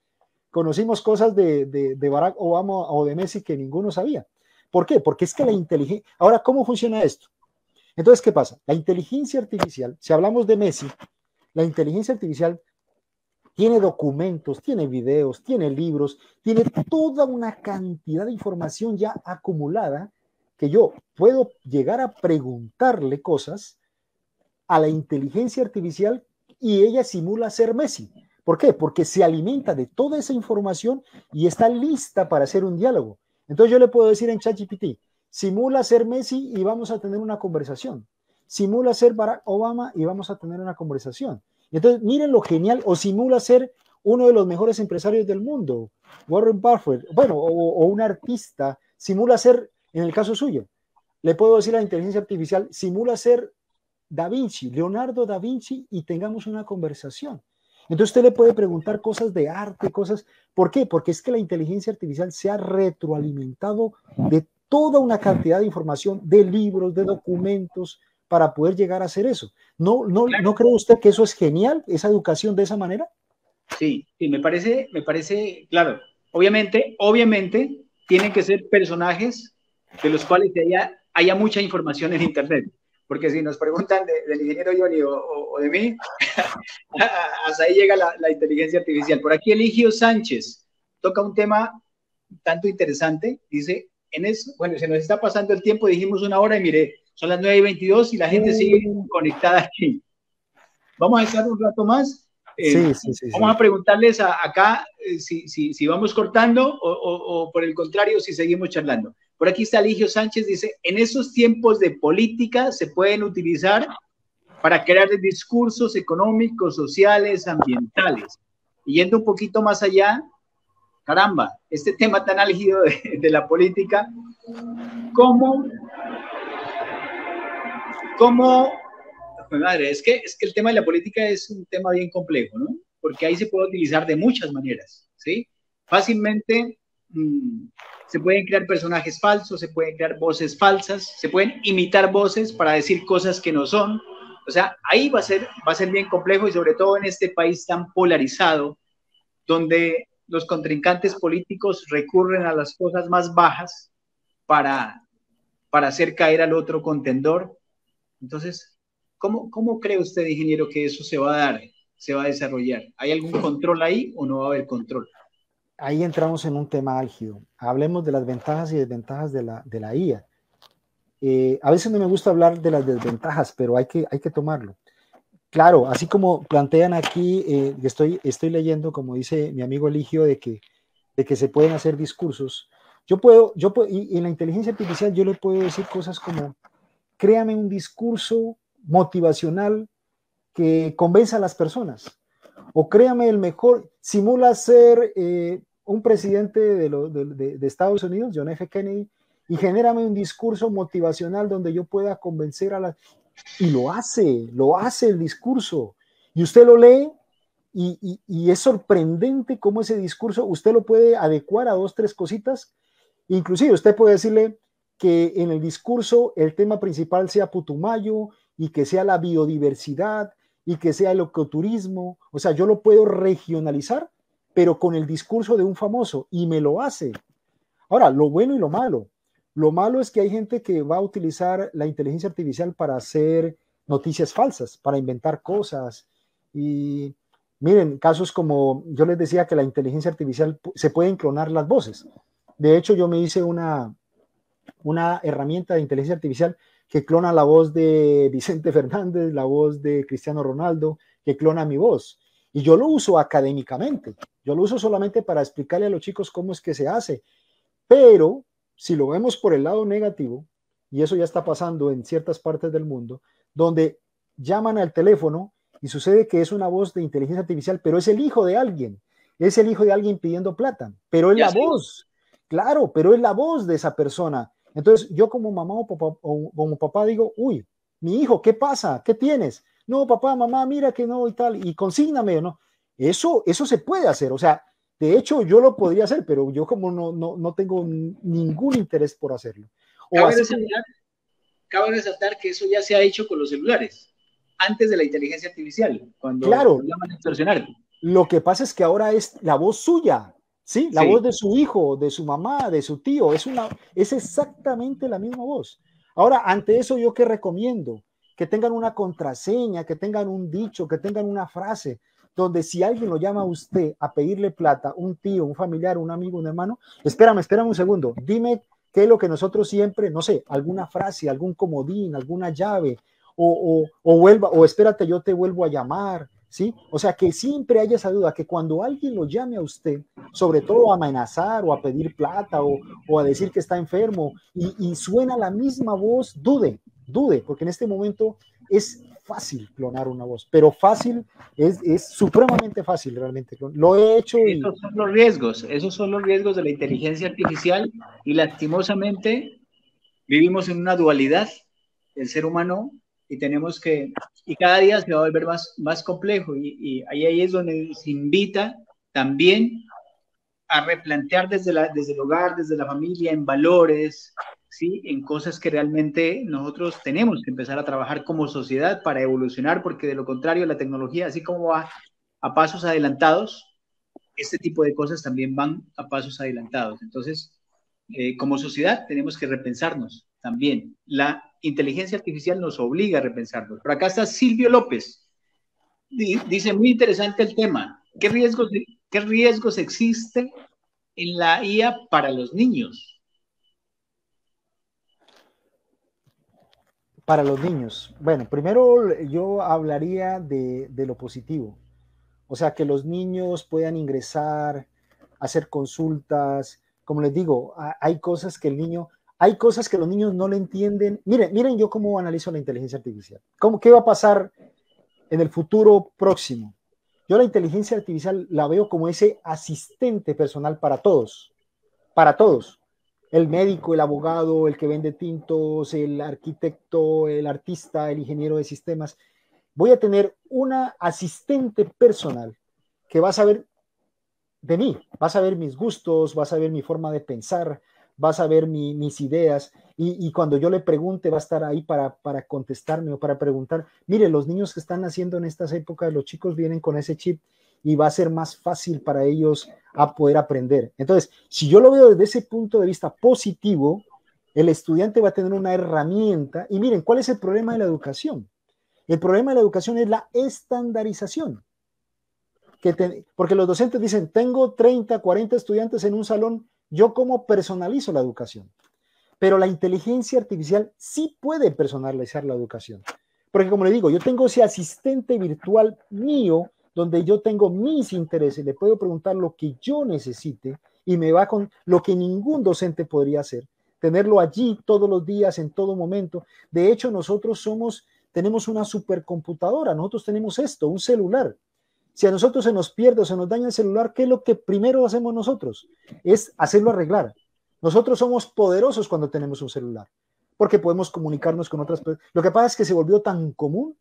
Conocimos cosas de Barack Obama o de Messi que ninguno sabía. ¿Por qué? Porque es que la inteligencia... Ahora, ¿cómo funciona esto? Entonces, ¿qué pasa? La inteligencia artificial, si hablamos de Messi, la inteligencia artificial tiene documentos, tiene videos, tiene libros, tiene toda una cantidad de información ya acumulada que yo puedo llegar a preguntarle cosas a la inteligencia artificial y ella simula ser Messi. ¿Por qué? Porque se alimenta de toda esa información y está lista para hacer un diálogo. Entonces yo le puedo decir en ChatGPT, simula ser Messi y vamos a tener una conversación. Simula ser Barack Obama y vamos a tener una conversación. Entonces miren lo genial, o simula ser uno de los mejores empresarios del mundo, Warren Buffett, bueno, o un artista, simula ser... En el caso suyo, le puedo decir a la inteligencia artificial, simula ser Da Vinci, Leonardo da Vinci, y tengamos una conversación. Entonces usted le puede preguntar cosas de arte, cosas... ¿Por qué? Porque es que la inteligencia artificial se ha retroalimentado de toda una cantidad de información, de libros, de documentos, para poder llegar a hacer eso. ¿No cree usted que eso es genial, esa educación de esa manera? Sí, y me parece claro. Obviamente, tienen que ser personajes de los cuales haya mucha información en Internet, porque si nos preguntan del ingeniero Jhoni o de mí, hasta ahí llega la inteligencia artificial. Por aquí Eligio Sánchez toca un tema tanto interesante, dice, bueno, se nos está pasando el tiempo, dijimos 1 hora y mire, son las 9:22 y la gente sigue conectada aquí. Vamos a estar un rato más. Sí. Vamos a preguntarles acá si vamos cortando o por el contrario, si seguimos charlando. Por aquí está Eligio Sánchez, dice, en esos tiempos de política se pueden utilizar para crear discursos económicos, sociales, ambientales. Y yendo un poquito más allá, caramba, este tema tan álgido de la política, ¿cómo? Madre, es que el tema de la política es un tema bien complejo, ¿no? Porque ahí se puede utilizar de muchas maneras, ¿sí? Fácilmente... se pueden crear personajes falsos, se pueden crear voces falsas, se pueden imitar voces para decir cosas que no son. O sea, ahí va a ser bien complejo, y sobre todo en este país tan polarizado, donde los contrincantes políticos recurren a las cosas más bajas para hacer caer al otro contendor. Entonces, ¿cómo cree usted, ingeniero, que eso se va a dar, se va a desarrollar? ¿Hay algún control ahí o no va a haber control? Ahí entramos en un tema álgido. Hablemos de las ventajas y desventajas de la IA. A veces no me gusta hablar de las desventajas, pero hay que tomarlo. Claro, así como plantean aquí, estoy leyendo, como dice mi amigo Eligio, de que se pueden hacer discursos. Yo puedo, y en la inteligencia artificial yo le puedo decir cosas como, créame un discurso motivacional que convenza a las personas. O créame el mejor, simula ser un presidente de Estados Unidos, John F. Kennedy, y genérame un discurso motivacional donde yo pueda convencer a la... Y lo hace el discurso. Y usted lo lee y es sorprendente cómo ese discurso, usted lo puede adecuar a 2, 3 cositas. Inclusive usted puede decirle, que en el discurso el tema principal sea Putumayo y que sea la biodiversidad y que sea el ecoturismo. O sea, yo lo puedo regionalizar, pero con el discurso de un famoso, y me lo hace. Ahora, lo bueno y lo malo. Lo malo es que hay gente que va a utilizar la inteligencia artificial para hacer noticias falsas, para inventar cosas. Y miren, casos como, yo les decía que la inteligencia artificial, se pueden clonar las voces. De hecho, yo me hice una herramienta de inteligencia artificial que clona la voz de Vicente Fernández, la voz de Cristiano Ronaldo, que clona mi voz. Y yo lo uso académicamente. Yo lo uso solamente para explicarle a los chicos cómo es que se hace. Pero si lo vemos por el lado negativo, y eso ya está pasando en ciertas partes del mundo, donde llaman al teléfono y sucede que es una voz de inteligencia artificial, pero es el hijo de alguien. Es el hijo de alguien pidiendo plata. Pero es la voz. Claro, pero es la voz de esa persona. Entonces, yo como mamá o como papá digo, uy, mi hijo, ¿qué pasa? ¿Qué tienes? No, papá, mamá, mira que no y tal, y consígname, ¿no? Eso se puede hacer, o sea, de hecho yo lo podría hacer, pero yo como no tengo ningún interés por hacerlo. Cabe resaltar que eso ya se ha hecho con los celulares, antes de la inteligencia artificial, cuando llaman a extorsionar. Lo que pasa es que ahora es la voz suya. Sí, la voz de su hijo, de su mamá, de su tío, es exactamente la misma voz. Ahora, ante eso, ¿yo qué recomiendo? Que tengan una contraseña, que tengan un dicho, que tengan una frase, donde si alguien lo llama a usted a pedirle plata, un tío, un familiar, un amigo, un hermano, espérame un segundo, dime qué es lo que nosotros siempre, no sé, alguna frase, algún comodín, alguna llave, o espérate, yo te vuelvo a llamar. ¿Sí? O sea, que siempre haya esa duda, que cuando alguien lo llame a usted, sobre todo a amenazar o a pedir plata o a decir que está enfermo y suena la misma voz, dude, porque en este momento es fácil clonar una voz, pero fácil es supremamente fácil realmente. Lo he hecho. Esos son los riesgos de la inteligencia artificial y lastimosamente vivimos en una dualidad, el ser humano. Y cada día se va a volver más complejo y ahí es donde nos invita también a replantear desde el hogar, desde la familia, en valores, ¿sí? En cosas que realmente nosotros tenemos que empezar a trabajar como sociedad para evolucionar, porque de lo contrario la tecnología, así como va a pasos adelantados, este tipo de cosas también van a pasos adelantados. Entonces, como sociedad tenemos que repensarnos también. La inteligencia artificial nos obliga a repensarnos. Por acá está Silvio López. Dice, muy interesante el tema. ¿Qué riesgos existen en la IA para los niños? Para los niños. Bueno, primero yo hablaría de lo positivo. O sea, que los niños puedan ingresar, hacer consultas. Como les digo, hay cosas que los niños no le entienden. Miren yo cómo analizo la inteligencia artificial. ¿Qué va a pasar en el futuro próximo? Yo la inteligencia artificial la veo como ese asistente personal para todos. Para todos. El médico, el abogado, el que vende tintos, el arquitecto, el artista, el ingeniero de sistemas. Voy a tener una asistente personal que va a saber de mí. Va a saber mis gustos, va a saber mi forma de pensar, vas a ver mis ideas y cuando yo le pregunte va a estar ahí para contestarme o para preguntar. Mire, los niños que están naciendo en estas épocas, los chicos vienen con ese chip y va a ser más fácil para ellos a poder aprender. Entonces, si yo lo veo desde ese punto de vista positivo, el estudiante va a tener una herramienta. Y miren, ¿cuál es el problema de la educación? El problema de la educación es la estandarización. Porque los docentes dicen, tengo 30, 40 estudiantes en un salón, yo cómo personalizo la educación. Pero la inteligencia artificial sí puede personalizar la educación. Porque como le digo, yo tengo ese asistente virtual mío, donde yo tengo mis intereses, le puedo preguntar lo que yo necesite y me va con lo que ningún docente podría hacer. Tenerlo allí todos los días, en todo momento. De hecho, nosotros tenemos una supercomputadora, nosotros tenemos esto, un celular. Si a nosotros se nos pierde o se nos daña el celular, ¿qué es lo que primero hacemos nosotros? Es hacerlo arreglar. Nosotros somos poderosos cuando tenemos un celular, porque podemos comunicarnos con otras personas. Lo que pasa es que se volvió tan común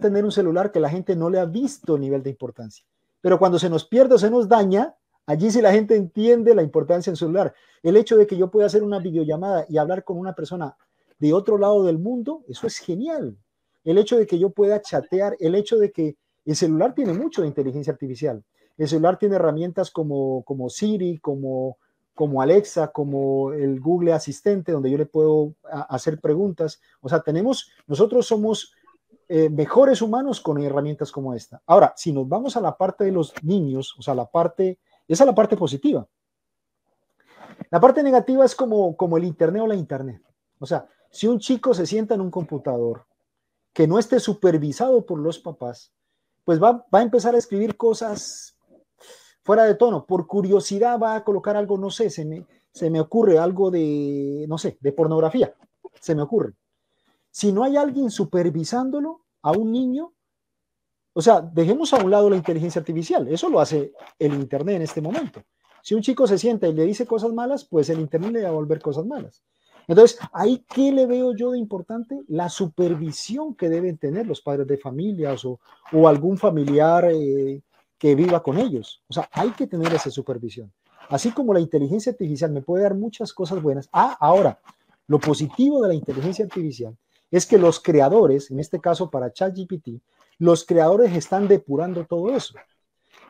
tener un celular que la gente no le ha visto nivel de importancia. Pero cuando se nos pierde o se nos daña, Allí sí la gente entiende la importancia del celular. El hecho de que yo pueda hacer una videollamada y hablar con una persona de otro lado del mundo, eso es genial. El hecho de que yo pueda chatear, el hecho de que el celular tiene mucho de inteligencia artificial. El celular tiene herramientas como Siri, como Alexa, como el Google Asistente, donde yo le puedo hacer preguntas. O sea, nosotros somos mejores humanos con herramientas como esta. Ahora, si nos vamos a la parte de los niños, o sea, esa es la parte positiva. La parte negativa es como el internet o la internet. O sea, si un chico se sienta en un computador que no esté supervisado por los papás, pues va a empezar a escribir cosas fuera de tono. Por curiosidad va a colocar algo, no sé, se me ocurre algo de, no sé, de pornografía. Se me ocurre. Si no hay alguien supervisándolo a un niño, o sea, dejemos a un lado la inteligencia artificial. Eso lo hace el internet en este momento. Si un chico se sienta y le dice cosas malas, pues el internet le va a volver cosas malas. Entonces, ¿ahí qué le veo yo de importante? La supervisión que deben tener los padres de familias o algún familiar que viva con ellos. O sea, hay que tener esa supervisión. Así como la inteligencia artificial me puede dar muchas cosas buenas. Ahora, lo positivo de la inteligencia artificial es que los creadores, en este caso para ChatGPT, los creadores están depurando todo eso.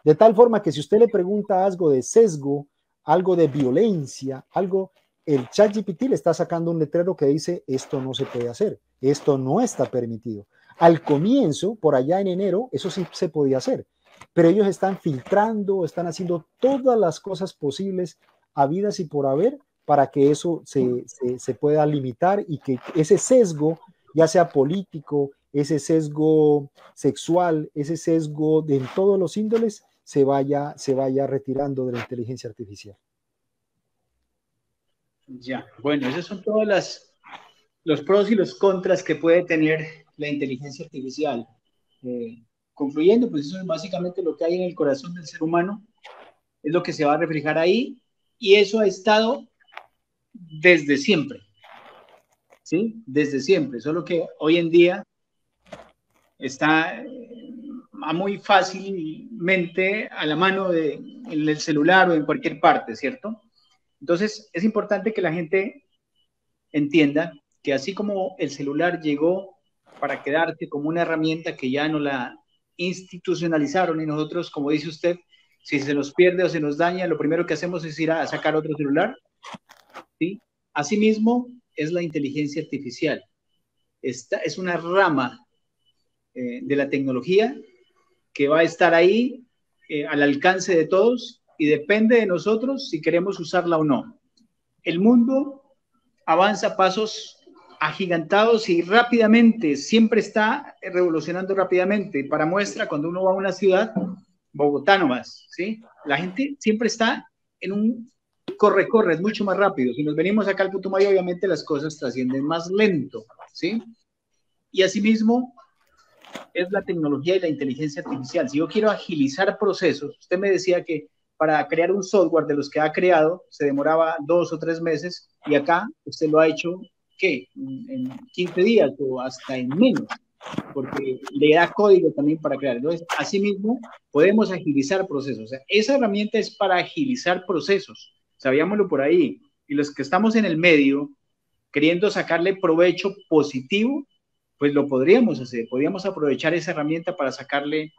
De tal forma que si usted le pregunta algo de sesgo, algo de violencia, algo... El ChatGPT le está sacando un letrero que dice, esto no se puede hacer, esto no está permitido. Al comienzo, por allá en enero, eso sí se podía hacer, pero ellos están filtrando, están haciendo todas las cosas posibles, habidas y por haber, para que eso se pueda limitar y que ese sesgo, ya sea político, ese sesgo sexual, ese sesgo de todos los índoles, se vaya retirando de la inteligencia artificial. Ya, bueno, esos son todos los pros y los contras que puede tener la inteligencia artificial. Concluyendo, pues eso es básicamente lo que hay en el corazón del ser humano, es lo que se va a reflejar ahí, y eso ha estado desde siempre, ¿sí? Desde siempre, solo que hoy en día está muy fácilmente a la mano en el celular o en cualquier parte, ¿cierto? Entonces, es importante que la gente entienda que así como el celular llegó para quedarse como una herramienta que ya no la institucionalizaron y nosotros, como dice usted, si se nos pierde o se nos daña, lo primero que hacemos es ir a sacar otro celular, ¿sí? Asimismo, es la inteligencia artificial. Esta es una rama de la tecnología que va a estar ahí al alcance de todos, y depende de nosotros si queremos usarla o no. El mundo avanza a pasos agigantados y rápidamente, siempre está revolucionando rápidamente. Para muestra, cuando uno va a una ciudad, Bogotá nomás, ¿sí? La gente siempre está en un corre-corre, es mucho más rápido. Si nos venimos acá al Putumayo, obviamente las cosas trascienden más lento, ¿sí? Y asimismo, es la tecnología y la inteligencia artificial. Si yo quiero agilizar procesos, usted me decía que para crear un software de los que ha creado, se demoraba 2 o 3 meses, y acá usted lo ha hecho, ¿qué? En 15 días o hasta en menos, porque le da código también para crear. Entonces, asimismo, podemos agilizar procesos. O sea, esa herramienta es para agilizar procesos, sabíamoslo por ahí. Y los que estamos en el medio, queriendo sacarle provecho positivo, pues lo podríamos hacer, podríamos aprovechar esa herramienta para sacarle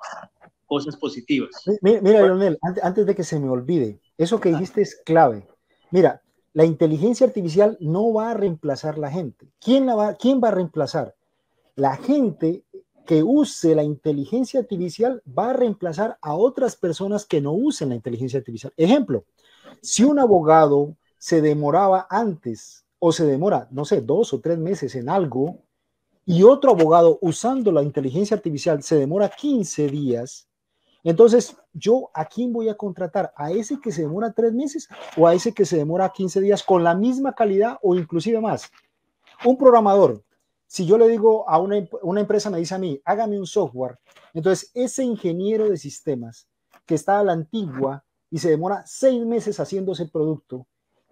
cosas positivas. Mira, Leonel, antes de que se me olvide, eso que dijiste es clave. Mira, la inteligencia artificial no va a reemplazar la gente. ¿Quién va a reemplazar? La gente que use la inteligencia artificial va a reemplazar a otras personas que no usen la inteligencia artificial. Ejemplo, si un abogado se demoraba antes o se demora, no sé, 2 o 3 meses en algo, y otro abogado usando la inteligencia artificial se demora 15 días, entonces, ¿yo a quién voy a contratar? ¿A ese que se demora 3 meses o a ese que se demora 15 días con la misma calidad o inclusive más? Un programador, si yo le digo a una empresa, me dice a mí, hágame un software, entonces ese ingeniero de sistemas que está a la antigua y se demora 6 meses haciendo ese producto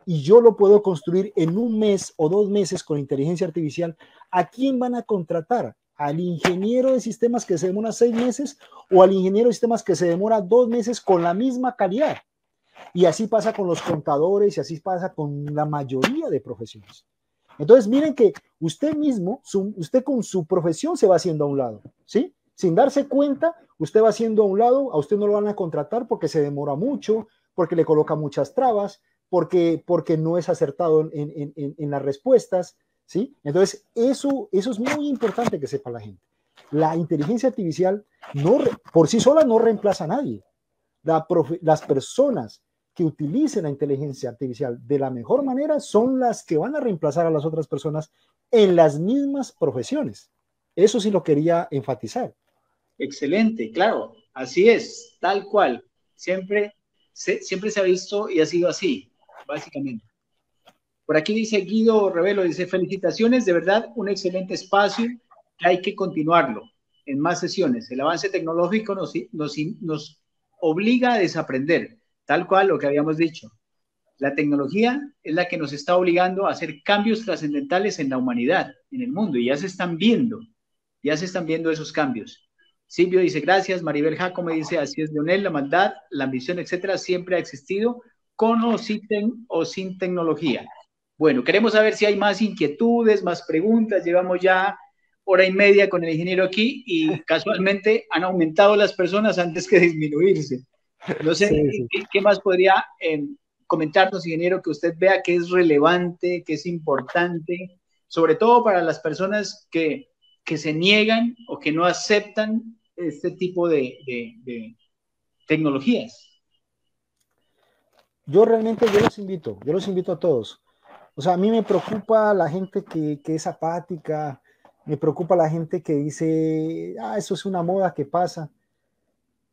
y yo lo puedo construir en 1 mes o 2 meses con inteligencia artificial, ¿a quién van a contratar? ¿Al ingeniero de sistemas que se demora 6 meses o al ingeniero de sistemas que se demora 2 meses con la misma calidad? Y así pasa con los contadores y así pasa con la mayoría de profesiones. Entonces, miren que usted mismo, usted con su profesión se va haciendo a un lado, ¿sí? Sin darse cuenta, usted va haciendo a un lado, a usted no lo van a contratar porque se demora mucho, porque le coloca muchas trabas, porque no es acertado en las respuestas, ¿sí? Entonces, eso es muy importante que sepa la gente. La inteligencia artificial por sí sola no reemplaza a nadie. Las personas que utilicen la inteligencia artificial de la mejor manera son las que van a reemplazar a las otras personas en las mismas profesiones. Eso sí lo quería enfatizar. Excelente, claro, así es, tal cual. Siempre se ha visto y ha sido así, básicamente. Por aquí dice Guido Revelo, dice, felicitaciones, de verdad, un excelente espacio que hay que continuarlo en más sesiones. El avance tecnológico nos obliga a desaprender, tal cual lo que habíamos dicho. La tecnología es la que nos está obligando a hacer cambios trascendentales en la humanidad, en el mundo, y ya se están viendo esos cambios. Silvio dice, gracias. Maribel Jácome dice, así es, Leonel, la maldad, la ambición, etcétera, siempre ha existido, con o sin tecnología. Bueno, queremos saber si hay más inquietudes, más preguntas. Llevamos ya hora y media con el ingeniero aquí y casualmente han aumentado las personas antes que disminuirse. No sé, sí. ¿Qué más podría comentarnos, ingeniero, que usted vea que es relevante, que es importante, sobre todo para las personas que se niegan o que no aceptan este tipo de tecnologías? Yo realmente yo los invito a todos. O sea, a mí me preocupa la gente que es apática, me preocupa la gente que dice, eso es una moda que pasa.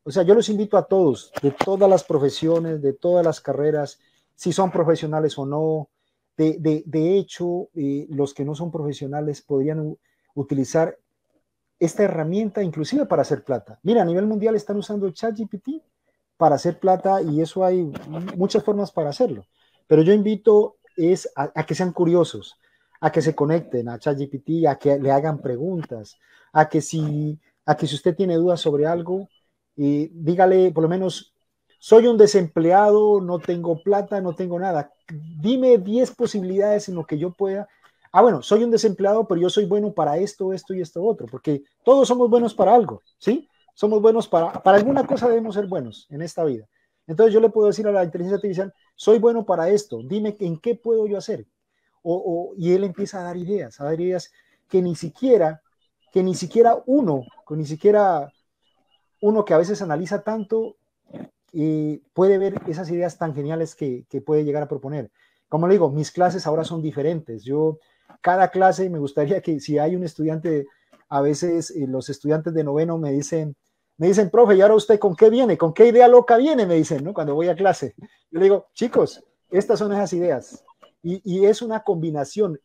O sea, yo los invito a todos, de todas las profesiones, de todas las carreras, si son profesionales o no. De hecho, los que no son profesionales podrían utilizar esta herramienta inclusive para hacer plata. Mira, a nivel mundial están usando ChatGPT para hacer plata y eso hay muchas formas para hacerlo. Pero yo invito es a que sean curiosos, a que se conecten a ChatGPT, a que le hagan preguntas, a que si usted tiene dudas sobre algo, y dígale, por lo menos, soy un desempleado, no tengo plata, no tengo nada, dime 10 posibilidades en lo que yo pueda. Bueno, soy un desempleado, pero yo soy bueno para esto, esto y esto otro, porque todos somos buenos para algo, ¿sí? Somos buenos para alguna cosa, debemos ser buenos en esta vida. Entonces yo le puedo decir a la inteligencia artificial, soy bueno para esto, dime en qué puedo yo hacer. Y él empieza a dar ideas, que ni siquiera uno que a veces analiza tanto puede ver esas ideas tan geniales que puede llegar a proponer. Como le digo, mis clases ahora son diferentes. Yo, cada clase me gustaría que si hay un estudiante, a veces los estudiantes de noveno me dicen, profe, ¿y ahora usted con qué viene? ¿Con qué idea loca viene? Me dicen, ¿no? Cuando voy a clase. Yo le digo, chicos, estas son esas ideas. Y es una combinación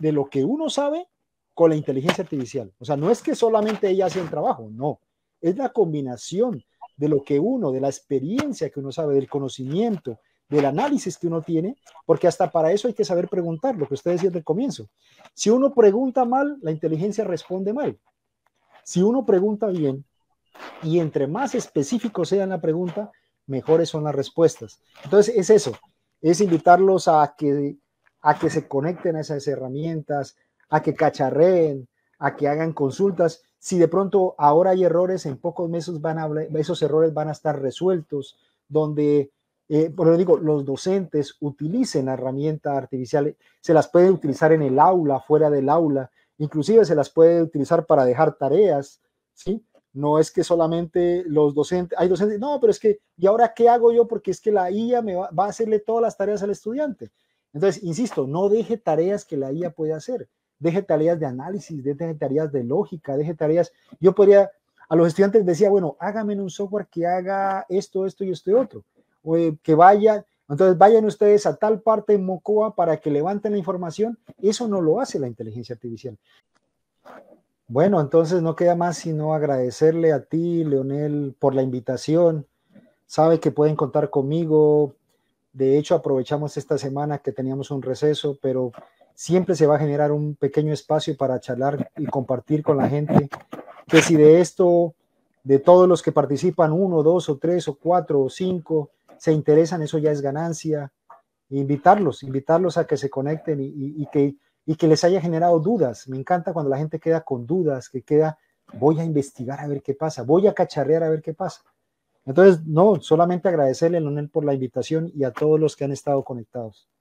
de lo que uno sabe con la inteligencia artificial. O sea, no es que solamente ella hace el trabajo, no. Es la combinación de lo que uno, de la experiencia que uno sabe, del conocimiento, del análisis que uno tiene, porque hasta para eso hay que saber preguntar, lo que usted decía desde el comienzo. Si uno pregunta mal, la inteligencia responde mal. Si uno pregunta bien, y entre más específico sea la pregunta, mejores son las respuestas. Entonces, es eso. Es invitarlos a que se conecten a esas herramientas, a que cacharreen, a que hagan consultas. Si de pronto ahora hay errores, en pocos meses esos errores van a estar resueltos, donde, los docentes utilicen la herramienta artificial, se las puede utilizar en el aula, fuera del aula, inclusive se las puede utilizar para dejar tareas, ¿sí? No es que solamente los docentes, hay docentes, no, pero es que, ¿y ahora qué hago yo? Porque es que la IA va a hacerle todas las tareas al estudiante. Entonces, insisto, no deje tareas que la IA puede hacer. Deje tareas de análisis, deje tareas de lógica, deje tareas. Yo podría, a los estudiantes decía, bueno, hágame un software que haga esto, esto y este otro. O que vaya, entonces vayan ustedes a tal parte en Mocoa para que levanten la información. Eso no lo hace la inteligencia artificial. Bueno, entonces no queda más sino agradecerle a ti, Leonel, por la invitación. Sabe que pueden contar conmigo. De hecho, aprovechamos esta semana que teníamos un receso, pero siempre se va a generar un pequeño espacio para charlar y compartir con la gente. Que si de esto, de todos los que participan, 1, 2 o 3 o 4 o 5, se interesan, eso ya es ganancia. Invitarlos a que se conecten y que les haya generado dudas. Me encanta cuando la gente queda con dudas, que queda, voy a investigar a ver qué pasa, voy a cacharrear a ver qué pasa. Entonces, no, solamente agradecerle, Leonel, por la invitación y a todos los que han estado conectados.